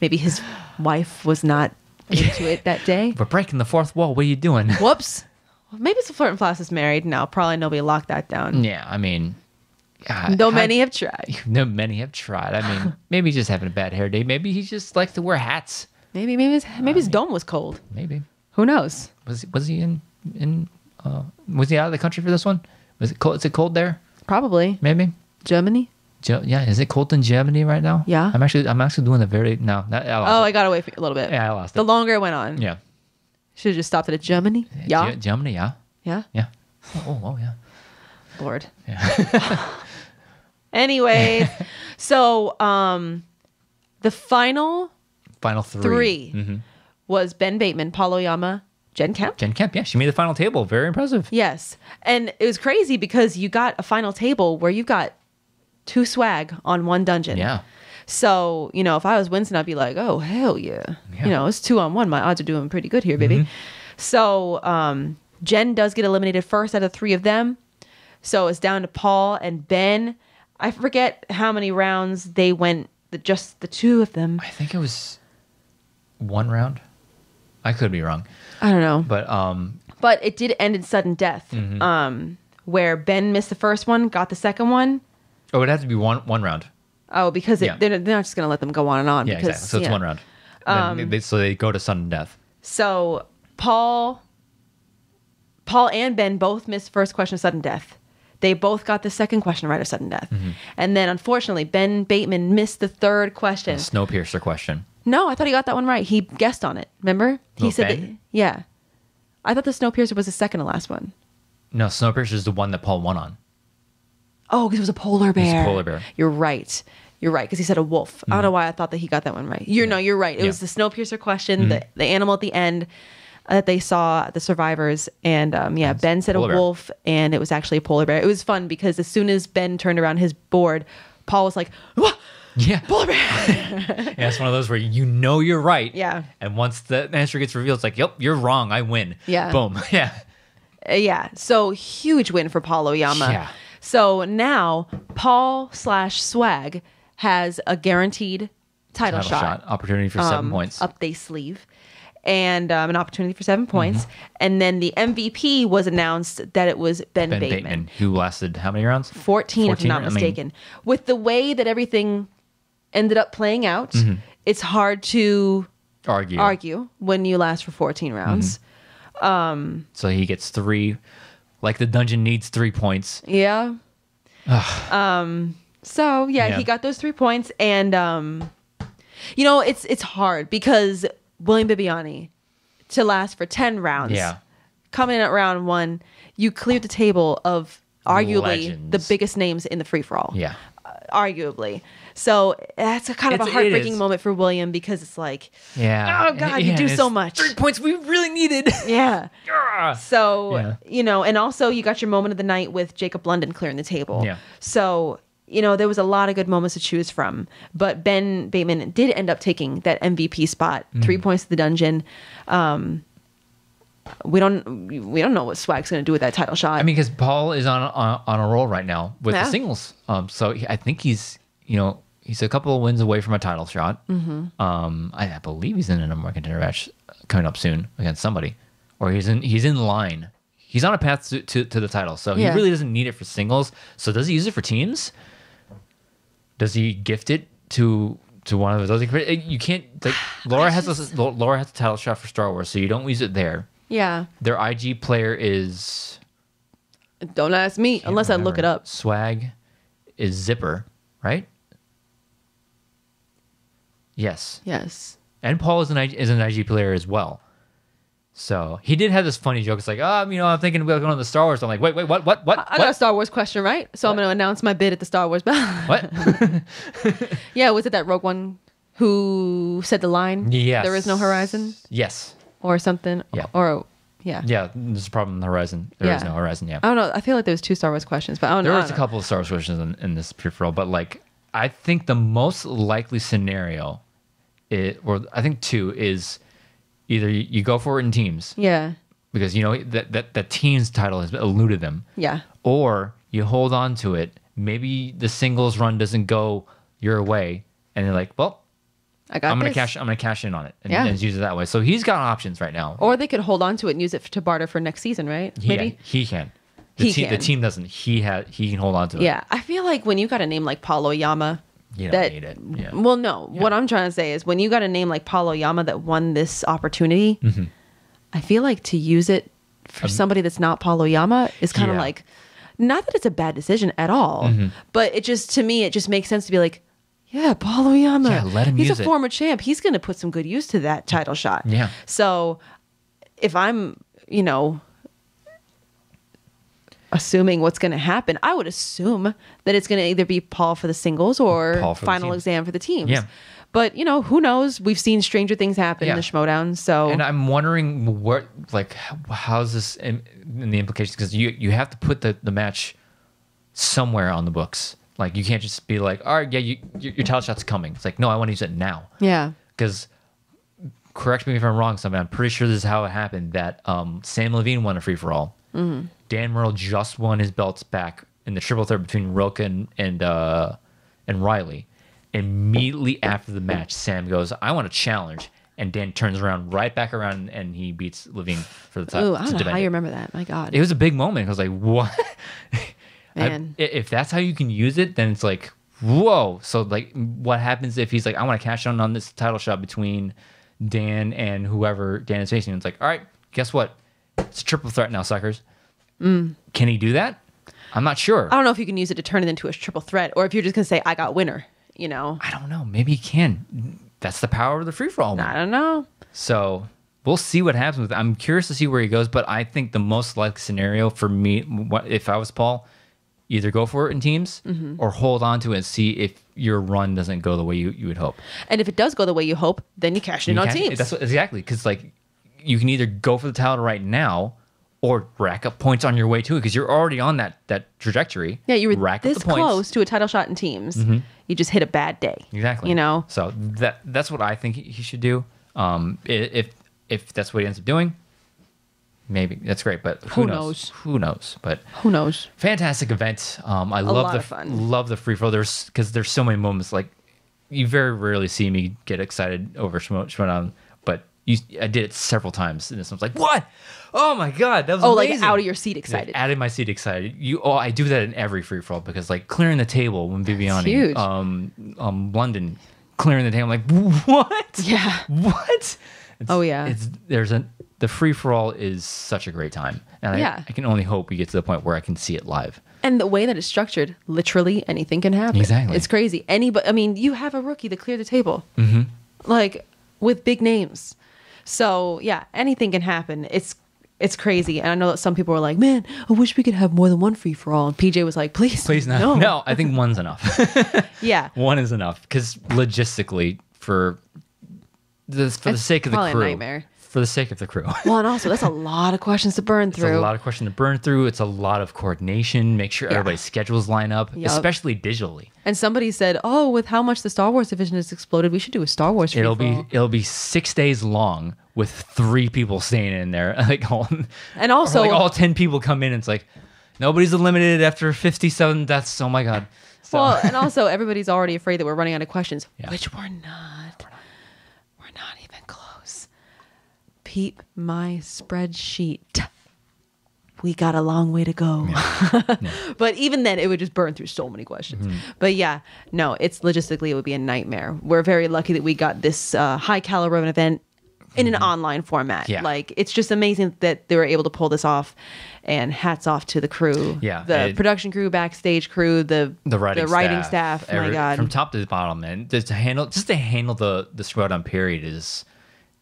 Maybe his wife was not into it that day. We're breaking the 4th wall. What are you doing? Whoops. Well, maybe it's a flirt and floss is married. No, probably nobody locked that down. Yeah, I mean... Though many have tried. I mean, maybe he's just having a bad hair day. Maybe he just likes to wear hats. Maybe his dome was cold. Maybe. Who knows? Was he out of the country for this one? Was it cold? Is it cold there? Probably. Maybe. Germany. Yeah. Is it cold in Germany right now? Yeah. I'm actually doing a very no. I got away for a little bit. Yeah, I lost it. The longer it went on. Yeah. Should have just stopped it at Germany. Yeah. Germany. Yeah. Yeah. Yeah. Oh yeah. Lord. Yeah. Anyways, so the final three mm-hmm. was Ben Bateman, Paul Oyama, Jen Kemp. Jen Kemp, yeah. She made the final table. Very impressive. Yes. And it was crazy because you got a final table where you got 2 swag on 1 dungeon. Yeah. So, you know, if I was Winston, I'd be like, oh, hell yeah. You know, it's 2 on 1. My odds are doing pretty good here, baby. Mm-hmm. So Jen does get eliminated first out of 3 of them. So it's down to Paul and Ben. I forget how many rounds they went, just the 2 of them. I think it was 1 round. I could be wrong. I don't know. But it did end in sudden death, mm-hmm. Where Ben missed the first one, got the second one. Oh, it would have to be one round. Oh, because they're not just going to let them go on and on. Yeah, because, exactly. So it's 1 round. So they go to sudden death. So Paul and Ben both missed first question of sudden death. They both got the second question right of sudden death. Mm-hmm. And then, unfortunately, Ben Bateman missed the 3rd question. The Snowpiercer question. No, I thought he got that one right. He guessed on it. Remember? He said that, yeah. I thought the Snowpiercer was the second to last one. No, Snowpiercer is the one that Paul won on. Oh, because it was a polar bear. It was a polar bear. You're right. You're right, because he said a wolf. Mm-hmm. I don't know why I thought that he got that one right. No, you're right. It was the Snowpiercer question, mm-hmm. the animal at the end. That they saw the survivors, and Ben said a wolf, and it was actually a polar bear. It was fun because as soon as Ben turned around his board, Paul was like, "Whoa, yeah, polar bear." Yeah, it's one of those where you know you're right. Yeah, and once the answer gets revealed, it's like, "Yep, you're wrong. I win." Yeah, boom. Yeah, yeah. So huge win for Paul Oyama. Yeah. So now Paul / Swag has a guaranteed title shot opportunity for 7 points up they sleeve. And an opportunity for 7 points. Mm-hmm. And then the MVP was announced that it was Ben Bateman. Who lasted how many rounds? 14 if I'm not mistaken. With the way that everything ended up playing out, mm-hmm. it's hard to argue when you last for 14 rounds. Mm-hmm. So he gets 3. Like the dungeon needs 3 points. Yeah. So, yeah, he got those 3 points. And, you know, it's hard because... William Bibiani to last for 10 rounds. Yeah. Coming in at round 1, you cleared the table of arguably legends. The biggest names in the free-for-all. Yeah. Arguably. So that's a heartbreaking moment for William because it's like, oh, God, you do so much. 3 points we really needed. Yeah. So, you know, and also you got your moment of the night with Jacob Blunden clearing the table. Yeah. So... You know, there was a lot of good moments to choose from, but Ben Bateman did end up taking that MVP spot, 3 points to the dungeon. We don't know what Swag's going to do with that title shot. I mean, because Paul is on a roll right now with the singles, so I think he's a couple of wins away from a title shot. Mm-hmm. I believe he's in a number one contender match coming up soon against somebody, or he's in line. He's on a path to the title, so he really doesn't need it for singles. So does he use it for teams? Does he gift it to one of those? You can't. Like, Laura has a title shot for Star Wars, so you don't use it there. Yeah. Their IG player is. Don't ask me unless I look it up. Swag is Zipper, right? Yes. Yes. And Paul is an IG player as well. So he did have this funny joke. It's like, you know, I'm thinking about going to the Star Wars. I'm like, wait, what? I got a Star Wars question, right? So what? I'm going to announce my bid at the Star Wars battle. What? Yeah, was it that Rogue One who said the line? Yes. There is no horizon? Yes. Or something? Yeah. Or, yeah. Yeah, there's a problem in the horizon. There is no horizon, yeah. I don't know. I feel like there was two Star Wars questions, but I don't know. There was a couple of Star Wars questions in this peripheral, but like, I think the most likely scenario, I think two, is... either you go for it in teams. Yeah. Because, you know, that teams title has eluded them. Yeah. Or you hold on to it. Maybe the singles run doesn't go your way. And they're like, well, I'm gonna cash in on it and use it that way. So he's got options right now. Or they could hold on to it and use it to barter for next season, right? Maybe. Yeah, he can. The team doesn't. He can hold on to it. Yeah. I feel like when you got a name like Paul Oyama... you don't need it. Yeah. Well, no. Yeah. What I'm trying to say is when you got a name like Paul Oyama that won this opportunity, mm-hmm. I feel like to use it for somebody that's not Paul Oyama is kind of like, not that it's a bad decision at all, mm-hmm. but it just, to me, it just makes sense to be like, yeah, Paul Oyama, let him use it. He's a former champ. He's going to put some good use to that title shot. Yeah. So if I'm, you know... assuming what's going to happen, I would assume that it's going to either be Paul for the singles or final exam for the teams. Yeah. But, you know, who knows? We've seen stranger things happen in the Schmoedown. So. And I'm wondering what, like, how's this in the implications? Because you have to put the match somewhere on the books. Like, you can't just be like, all right, yeah, your title shot's coming. It's like, no, I want to use it now. Yeah. Because, correct me if I'm wrong, I'm pretty sure this is how it happened, that Sam Levine won a free-for-all. Mm-hmm. Dan Merle just won his belts back in the triple threat between Roka and Riley. Immediately after the match, Sam goes, "I want a challenge," and Dan turns around, right back around, and he beats Levine for the title. Ooh, I don't know how you remember that. My God, it was a big moment. I was like, "What?" Man, if that's how you can use it, then it's like, "Whoa!" So like, what happens if he's like, "I want to cash on this title shot between Dan and whoever Dan is facing"? And it's like, "All right, guess what? It's a triple threat now, suckers." Mm. Can he do that? I'm not sure. I don't know if you can use it to turn it into a triple threat, or if you're just going to say, I got winner, you know? I don't know. Maybe he can. That's the power of the free-for-all. I don't know. So we'll see what happens with it. I'm curious to see where he goes, but I think the most likely scenario for me, if I was Paul, either go for it in teams mm-hmm. or hold on to it and see if your run doesn't go the way you would hope. And if it does go the way you hope, then you cash in on teams. That's exactly. Because like, you can either go for the title right now, or rack up points on your way to it, because you're already on that trajectory. Yeah, you were this close to a title shot in teams. Mm-hmm. You just hit a bad day. Exactly. You know? So that's what I think he should do. If that's what he ends up doing, maybe. That's great, but who knows? Who knows? But who knows? Fantastic event. I love the free flow. There's so many moments. Like, you very rarely see me get excited over Schmoedown. I did it several times, and I was like, "What? Oh my God, that was amazing!" Like out of your seat, excited. Out of my seat, excited. I do that in every free for all, because like clearing the table when Viviani, London, clearing the table, I'm like, "What? Yeah, what? The free for all is such a great time, and I can only hope we get to the point where I can see it live." And the way that it's structured, literally anything can happen. Exactly, it's crazy. Anybody, I mean, you have a rookie that cleared the table, mm-hmm. like with big names. So yeah, anything can happen. It's crazy. And I know that some people were like, "Man, I wish we could have more than one free for all." And PJ was like, "Please not. No, I think one's enough." Yeah, one is enough, because logistically, for the sake of the crew, a nightmare. For the sake of the crew. Well, and also that's a lot of questions to burn through. It's a lot of questions to burn through. It's a lot of coordination. Make sure everybody's schedules line up, especially digitally. And somebody said, "Oh, with how much the Star Wars division has exploded, we should do a Star Wars." It'll be 6 days long with 3 people staying in there, like all, and also like all 10 people come in. And it's like nobody's eliminated after 57 deaths. Oh my God! So. Well, and also everybody's already afraid that we're running out of questions, which we're not. Peep my spreadsheet. We got a long way to go. Yeah. Yeah. But even then, it would just burn through so many questions. Mm-hmm. But yeah, no, it's logistically, it would be a nightmare. We're very lucky that we got this high caliber of an event in an online format. Yeah. Like, it's just amazing that they were able to pull this off, and hats off to the crew. Yeah. The production crew, backstage crew, the writing staff. My God. From top to the bottom, man. Just to handle the Schmoedown period is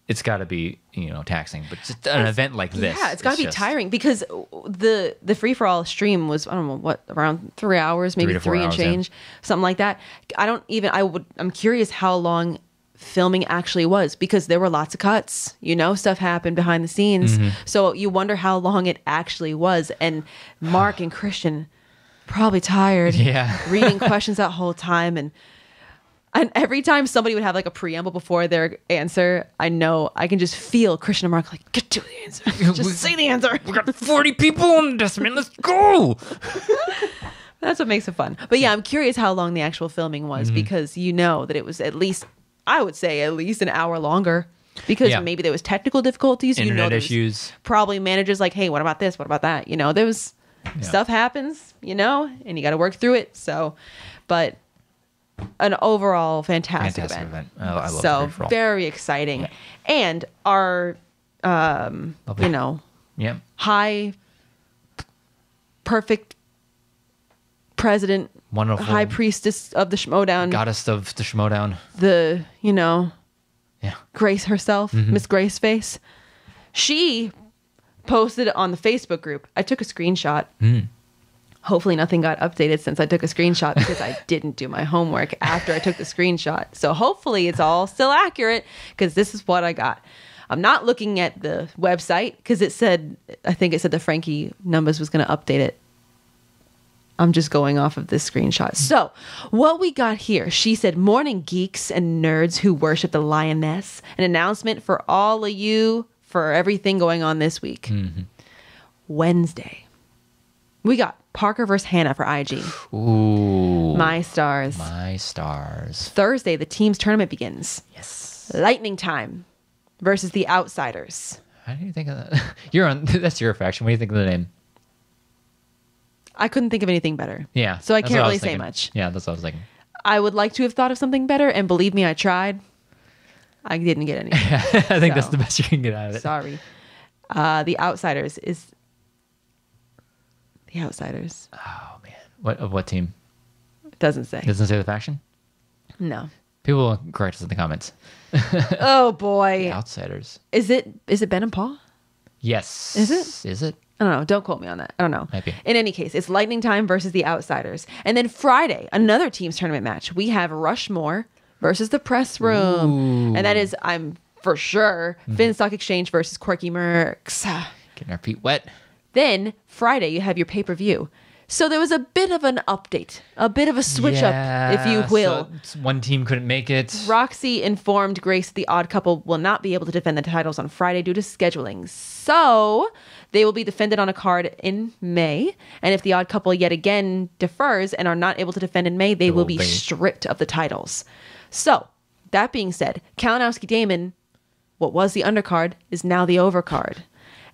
it's got to be, you know, taxing. But just an event like this, yeah, it's got to be just tiring, because the free for all stream was, I don't know what, around 3 hours, maybe three and change, something like that. I'm curious how long filming actually was, because there were lots of cuts, you know, stuff happened behind the scenes. Mm-hmm. So you wonder how long it actually was. And Mark and Christian probably tired, yeah, reading questions that whole time. And every time somebody would have like a preamble before their answer, I can just feel Christian and Mark like, get to the answer, just say the answer. We got 40 people on the desk, man, let's go. That's what makes it fun. But yeah, I'm curious how long the actual filming was, mm-hmm, because you know that it was at least, I would say at least an hour longer, because yeah, maybe there was technical difficulties, internet, you know, issues, probably managers like, hey, what about this? What about that? You know, there was, yeah, stuff happens, you know, and you got to work through it. So, but an overall fantastic event. Oh, I love it. So very exciting. Yeah. And our, you know, yeah, perfect president, wonderful high priestess of the Schmoedown, goddess of the Schmoedown, the, you know, yeah, Grace herself, mm-hmm, Miss Grace Face. She posted on the Facebook group. I took a screenshot. Mm. Hopefully nothing got updated since I took a screenshot, because I didn't do my homework after I took the screenshot. So hopefully it's all still accurate, because this is what I got. I'm not looking at the website, because it said, I think it said the Frankie Numbers was going to update it. I'm just going off of this screenshot. So what we got here, she said, morning geeks and nerds who worship the lioness, an announcement for all of you for everything going on this week. Mm-hmm. Wednesday, we got Parker vs. Hannah for IG. Ooh. My stars. My stars. Thursday, the team's tournament begins. Yes. Lightning Time versus the Outsiders. How do you think of that? You're on, that's your faction. What do you think of the name? I couldn't think of anything better. Yeah. So I can't really say much. Yeah, that's what I was thinking. I would like to have thought of something better, and believe me, I tried. I didn't get any. Yeah, I think that's the best you can get out of it. Sorry. The Outsiders is the Outsiders. Oh, man. What, of what team? It doesn't say. It doesn't say the faction? No. People will correct us in the comments. Oh, boy. The Outsiders. Is it Ben and Paul? Yes. Is it? I don't know. Don't quote me on that. I don't know. Okay. In any case, it's Lightning Time versus the Outsiders. And then Friday, another team's tournament match. We have Rushmore versus the Press Room. Ooh. And that is, I'm for sure, Finstock Exchange versus Quirky Mercs. Getting our feet wet. Then Friday, you have your pay-per-view. So there was a bit of an update, a bit of a switch-up, if you will. So one team couldn't make it. Roxy informed Grace the odd couple will not be able to defend the titles on Friday due to scheduling. So they will be defended on a card in May. And if the odd couple yet again defers and are not able to defend in May, they will be stripped of the titles. So that being said, Kalinowski-Damon, what was the undercard, is now the overcard.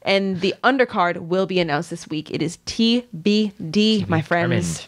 And the undercard will be announced this week. It is TBD, my friends.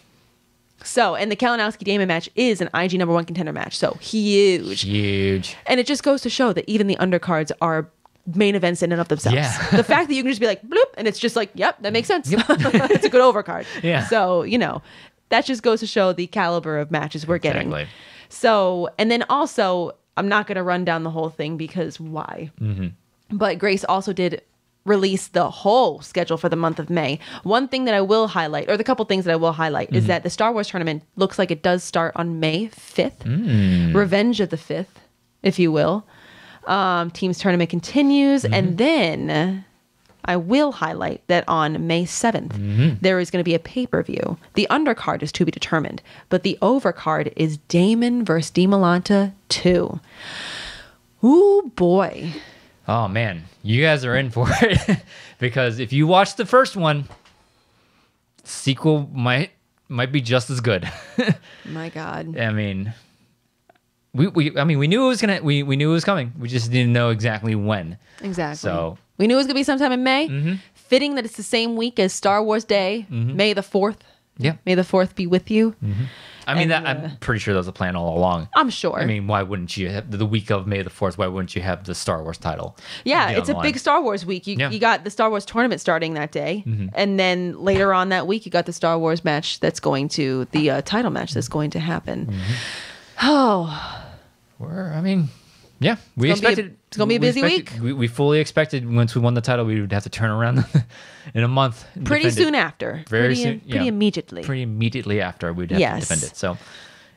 So, and the Kalinowski-Damon match is an IG number one contender match. So huge. Huge. And it just goes to show that even the undercards are main events in and of themselves. Yeah. The fact that you can just be like, bloop, and it's just like, yep, that makes sense. Yep. It's a good overcard. Yeah. So, you know, that just goes to show the caliber of matches we're getting. Exactly. So, and then also, I'm not going to run down the whole thing because why? Mm-hmm. But Grace also did release the whole schedule for the month of May. One thing that I will highlight, or the couple things that I will highlight, is that the Star Wars tournament looks like it does start on May 5th. Revenge of the 5th, if you will. Teams tournament continues. And then I will highlight that on May 7th, there is going to be a pay-per-view. The undercard is to be determined, but the overcard is Damon versus Dimalanta 2. Ooh, boy. Oh, man, you guys are in for it. Because if you watch the first one, sequel might be just as good. My God. I mean, we knew it was gonna, we knew it was coming. We just didn't know exactly when. Exactly. So we knew it was gonna be sometime in May. Fitting that it's the same week as Star Wars Day, May the 4th. Yeah. May the 4th be with you. I mean, I'm pretty sure that was a plan all along. I'm sure. I mean, why wouldn't you have the week of May the 4th? Why wouldn't you have the Star Wars title? Yeah, it's a big Star Wars week. You got the Star Wars tournament starting that day. And then later on that week, you got the Star Wars match that's going to, the title match that's going to happen. Oh. I mean, Yeah, we expected it's gonna be a busy week. We fully expected once we won the title, we would have to turn around in a month. Pretty soon after, very soon, pretty immediately. Pretty immediately after, we'd have to defend it. So,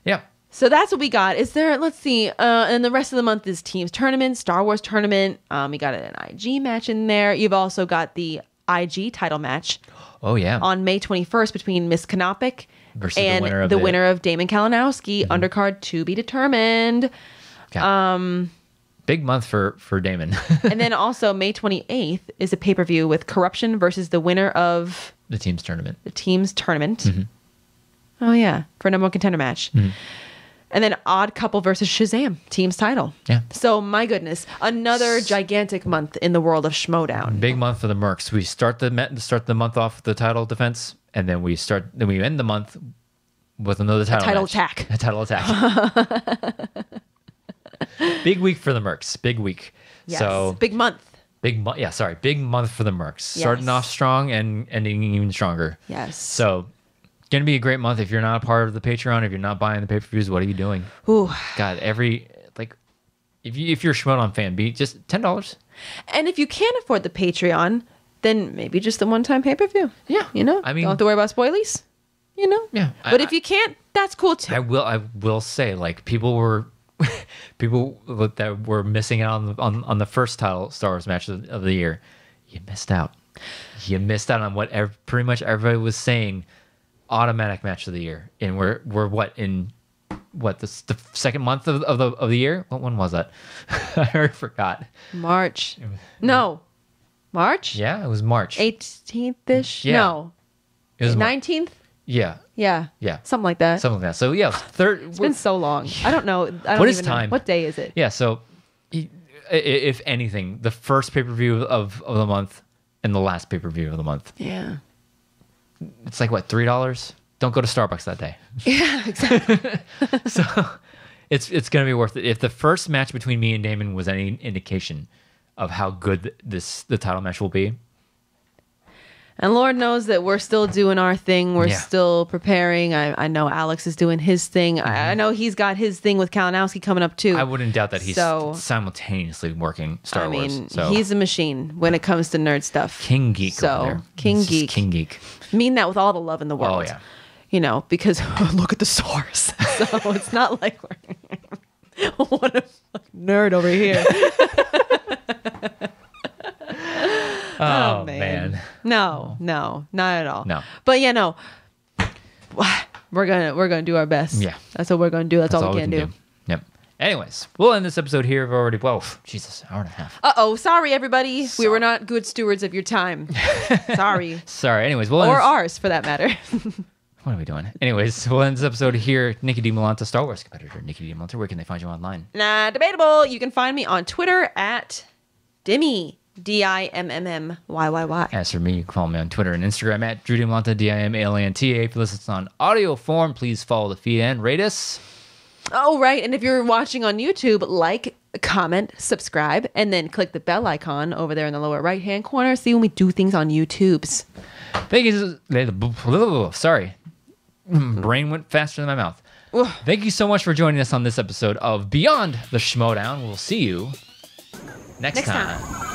yeah. So that's what we got. Is there? Let's see. And the rest of the month is teams tournament, Star Wars tournament. We got an IG match in there. You've also got the IG title match. Oh yeah. On May 21st between Miss Kanopik and the winner of Damon Kalinowski. Mm-hmm. Undercard to be determined. Okay. Big month for Damon. And then also May 28th is a pay-per-view with Corruption versus the winner of the teams tournament. Mm-hmm. Oh yeah, for a number one contender match. Mm-hmm. And then Odd Couple versus Shazam, team's title. Yeah. So my goodness, another gigantic month in the world of Schmoedown. Big month for the Mercs. We start the month off with the title defense, and then we end the month with another title match. A title attack. Big week for the Mercs. Big week. Yes. So big month. Big month for the Mercs. Yes. Starting off strong and ending even stronger. Yes. So. Going to be a great month. If you're not a part of the Patreon, if you're not buying the pay-per-views, what are you doing? Ooh. God, if you're a Schmoedown fan, be just $10. And if you can't afford the Patreon, then maybe just the one-time pay-per-view. Yeah. You know? I mean, don't have to worry about spoilies. You know? Yeah. But if you can't, that's cool too. I will say, like, people that were missing out on the first title Star Wars match of the year, you missed out. You missed out on what pretty much everybody was saying. Automatic match of the year, and we're in the second month of the year. What one was that? I already forgot. March. Yeah, it was March 18th-ish. Yeah. No, it was 19th. Yeah, something like that. So yeah, third. It's been so long. I don't know. I don't even know. What day is it? Yeah. So, if anything, the first pay per view of the month and the last pay per view of the month. Yeah. It's like, what, $3? Don't go to Starbucks that day. Yeah, exactly. So it's going to be worth it. If the first match between me and Damon was any indication of how good the title match will be. And Lord knows that we're still doing our thing. We're still preparing. I know Alex is doing his thing. Mm-hmm. I know he's got his thing with Kalinowski coming up too. I wouldn't doubt that he's simultaneously working Star Wars. I mean, he's a machine when it comes to nerd stuff. King Geek. King Geek. Mean that with all the love in the world. Oh, yeah. You know, because look at the source. So it's not like we're what a nerd over here. Oh man. No, not at all. No. But yeah, no. We're gonna do our best. Yeah. That's what we're gonna do. That's all we can do. Yep. Anyways, we'll end this episode here. We've already hour and a half. Sorry everybody. Sorry. We were not good stewards of your time. Sorry. Anyways, we'll end ours for that matter. What are we doing? Anyways, we'll end this episode here. Nicki Dimalanta, Star Wars competitor. Nicki Dimalanta, where can they find you online? Nah, debatable. You can find me on Twitter at Dimmy. DIMMMYYY. As for me, you can follow me on Twitter and Instagram at Drew Dimalanta, DIMALANTA. If you listen on audio form, please follow the feed and rate us. Oh, right. And if you're watching on YouTube, like, comment, subscribe, and then click the bell icon over there in the lower right-hand corner. See when we do things on YouTubes. Thank you. Sorry. Brain went faster than my mouth. Thank you so much for joining us on this episode of Beyond the Schmoedown. We'll see you next time.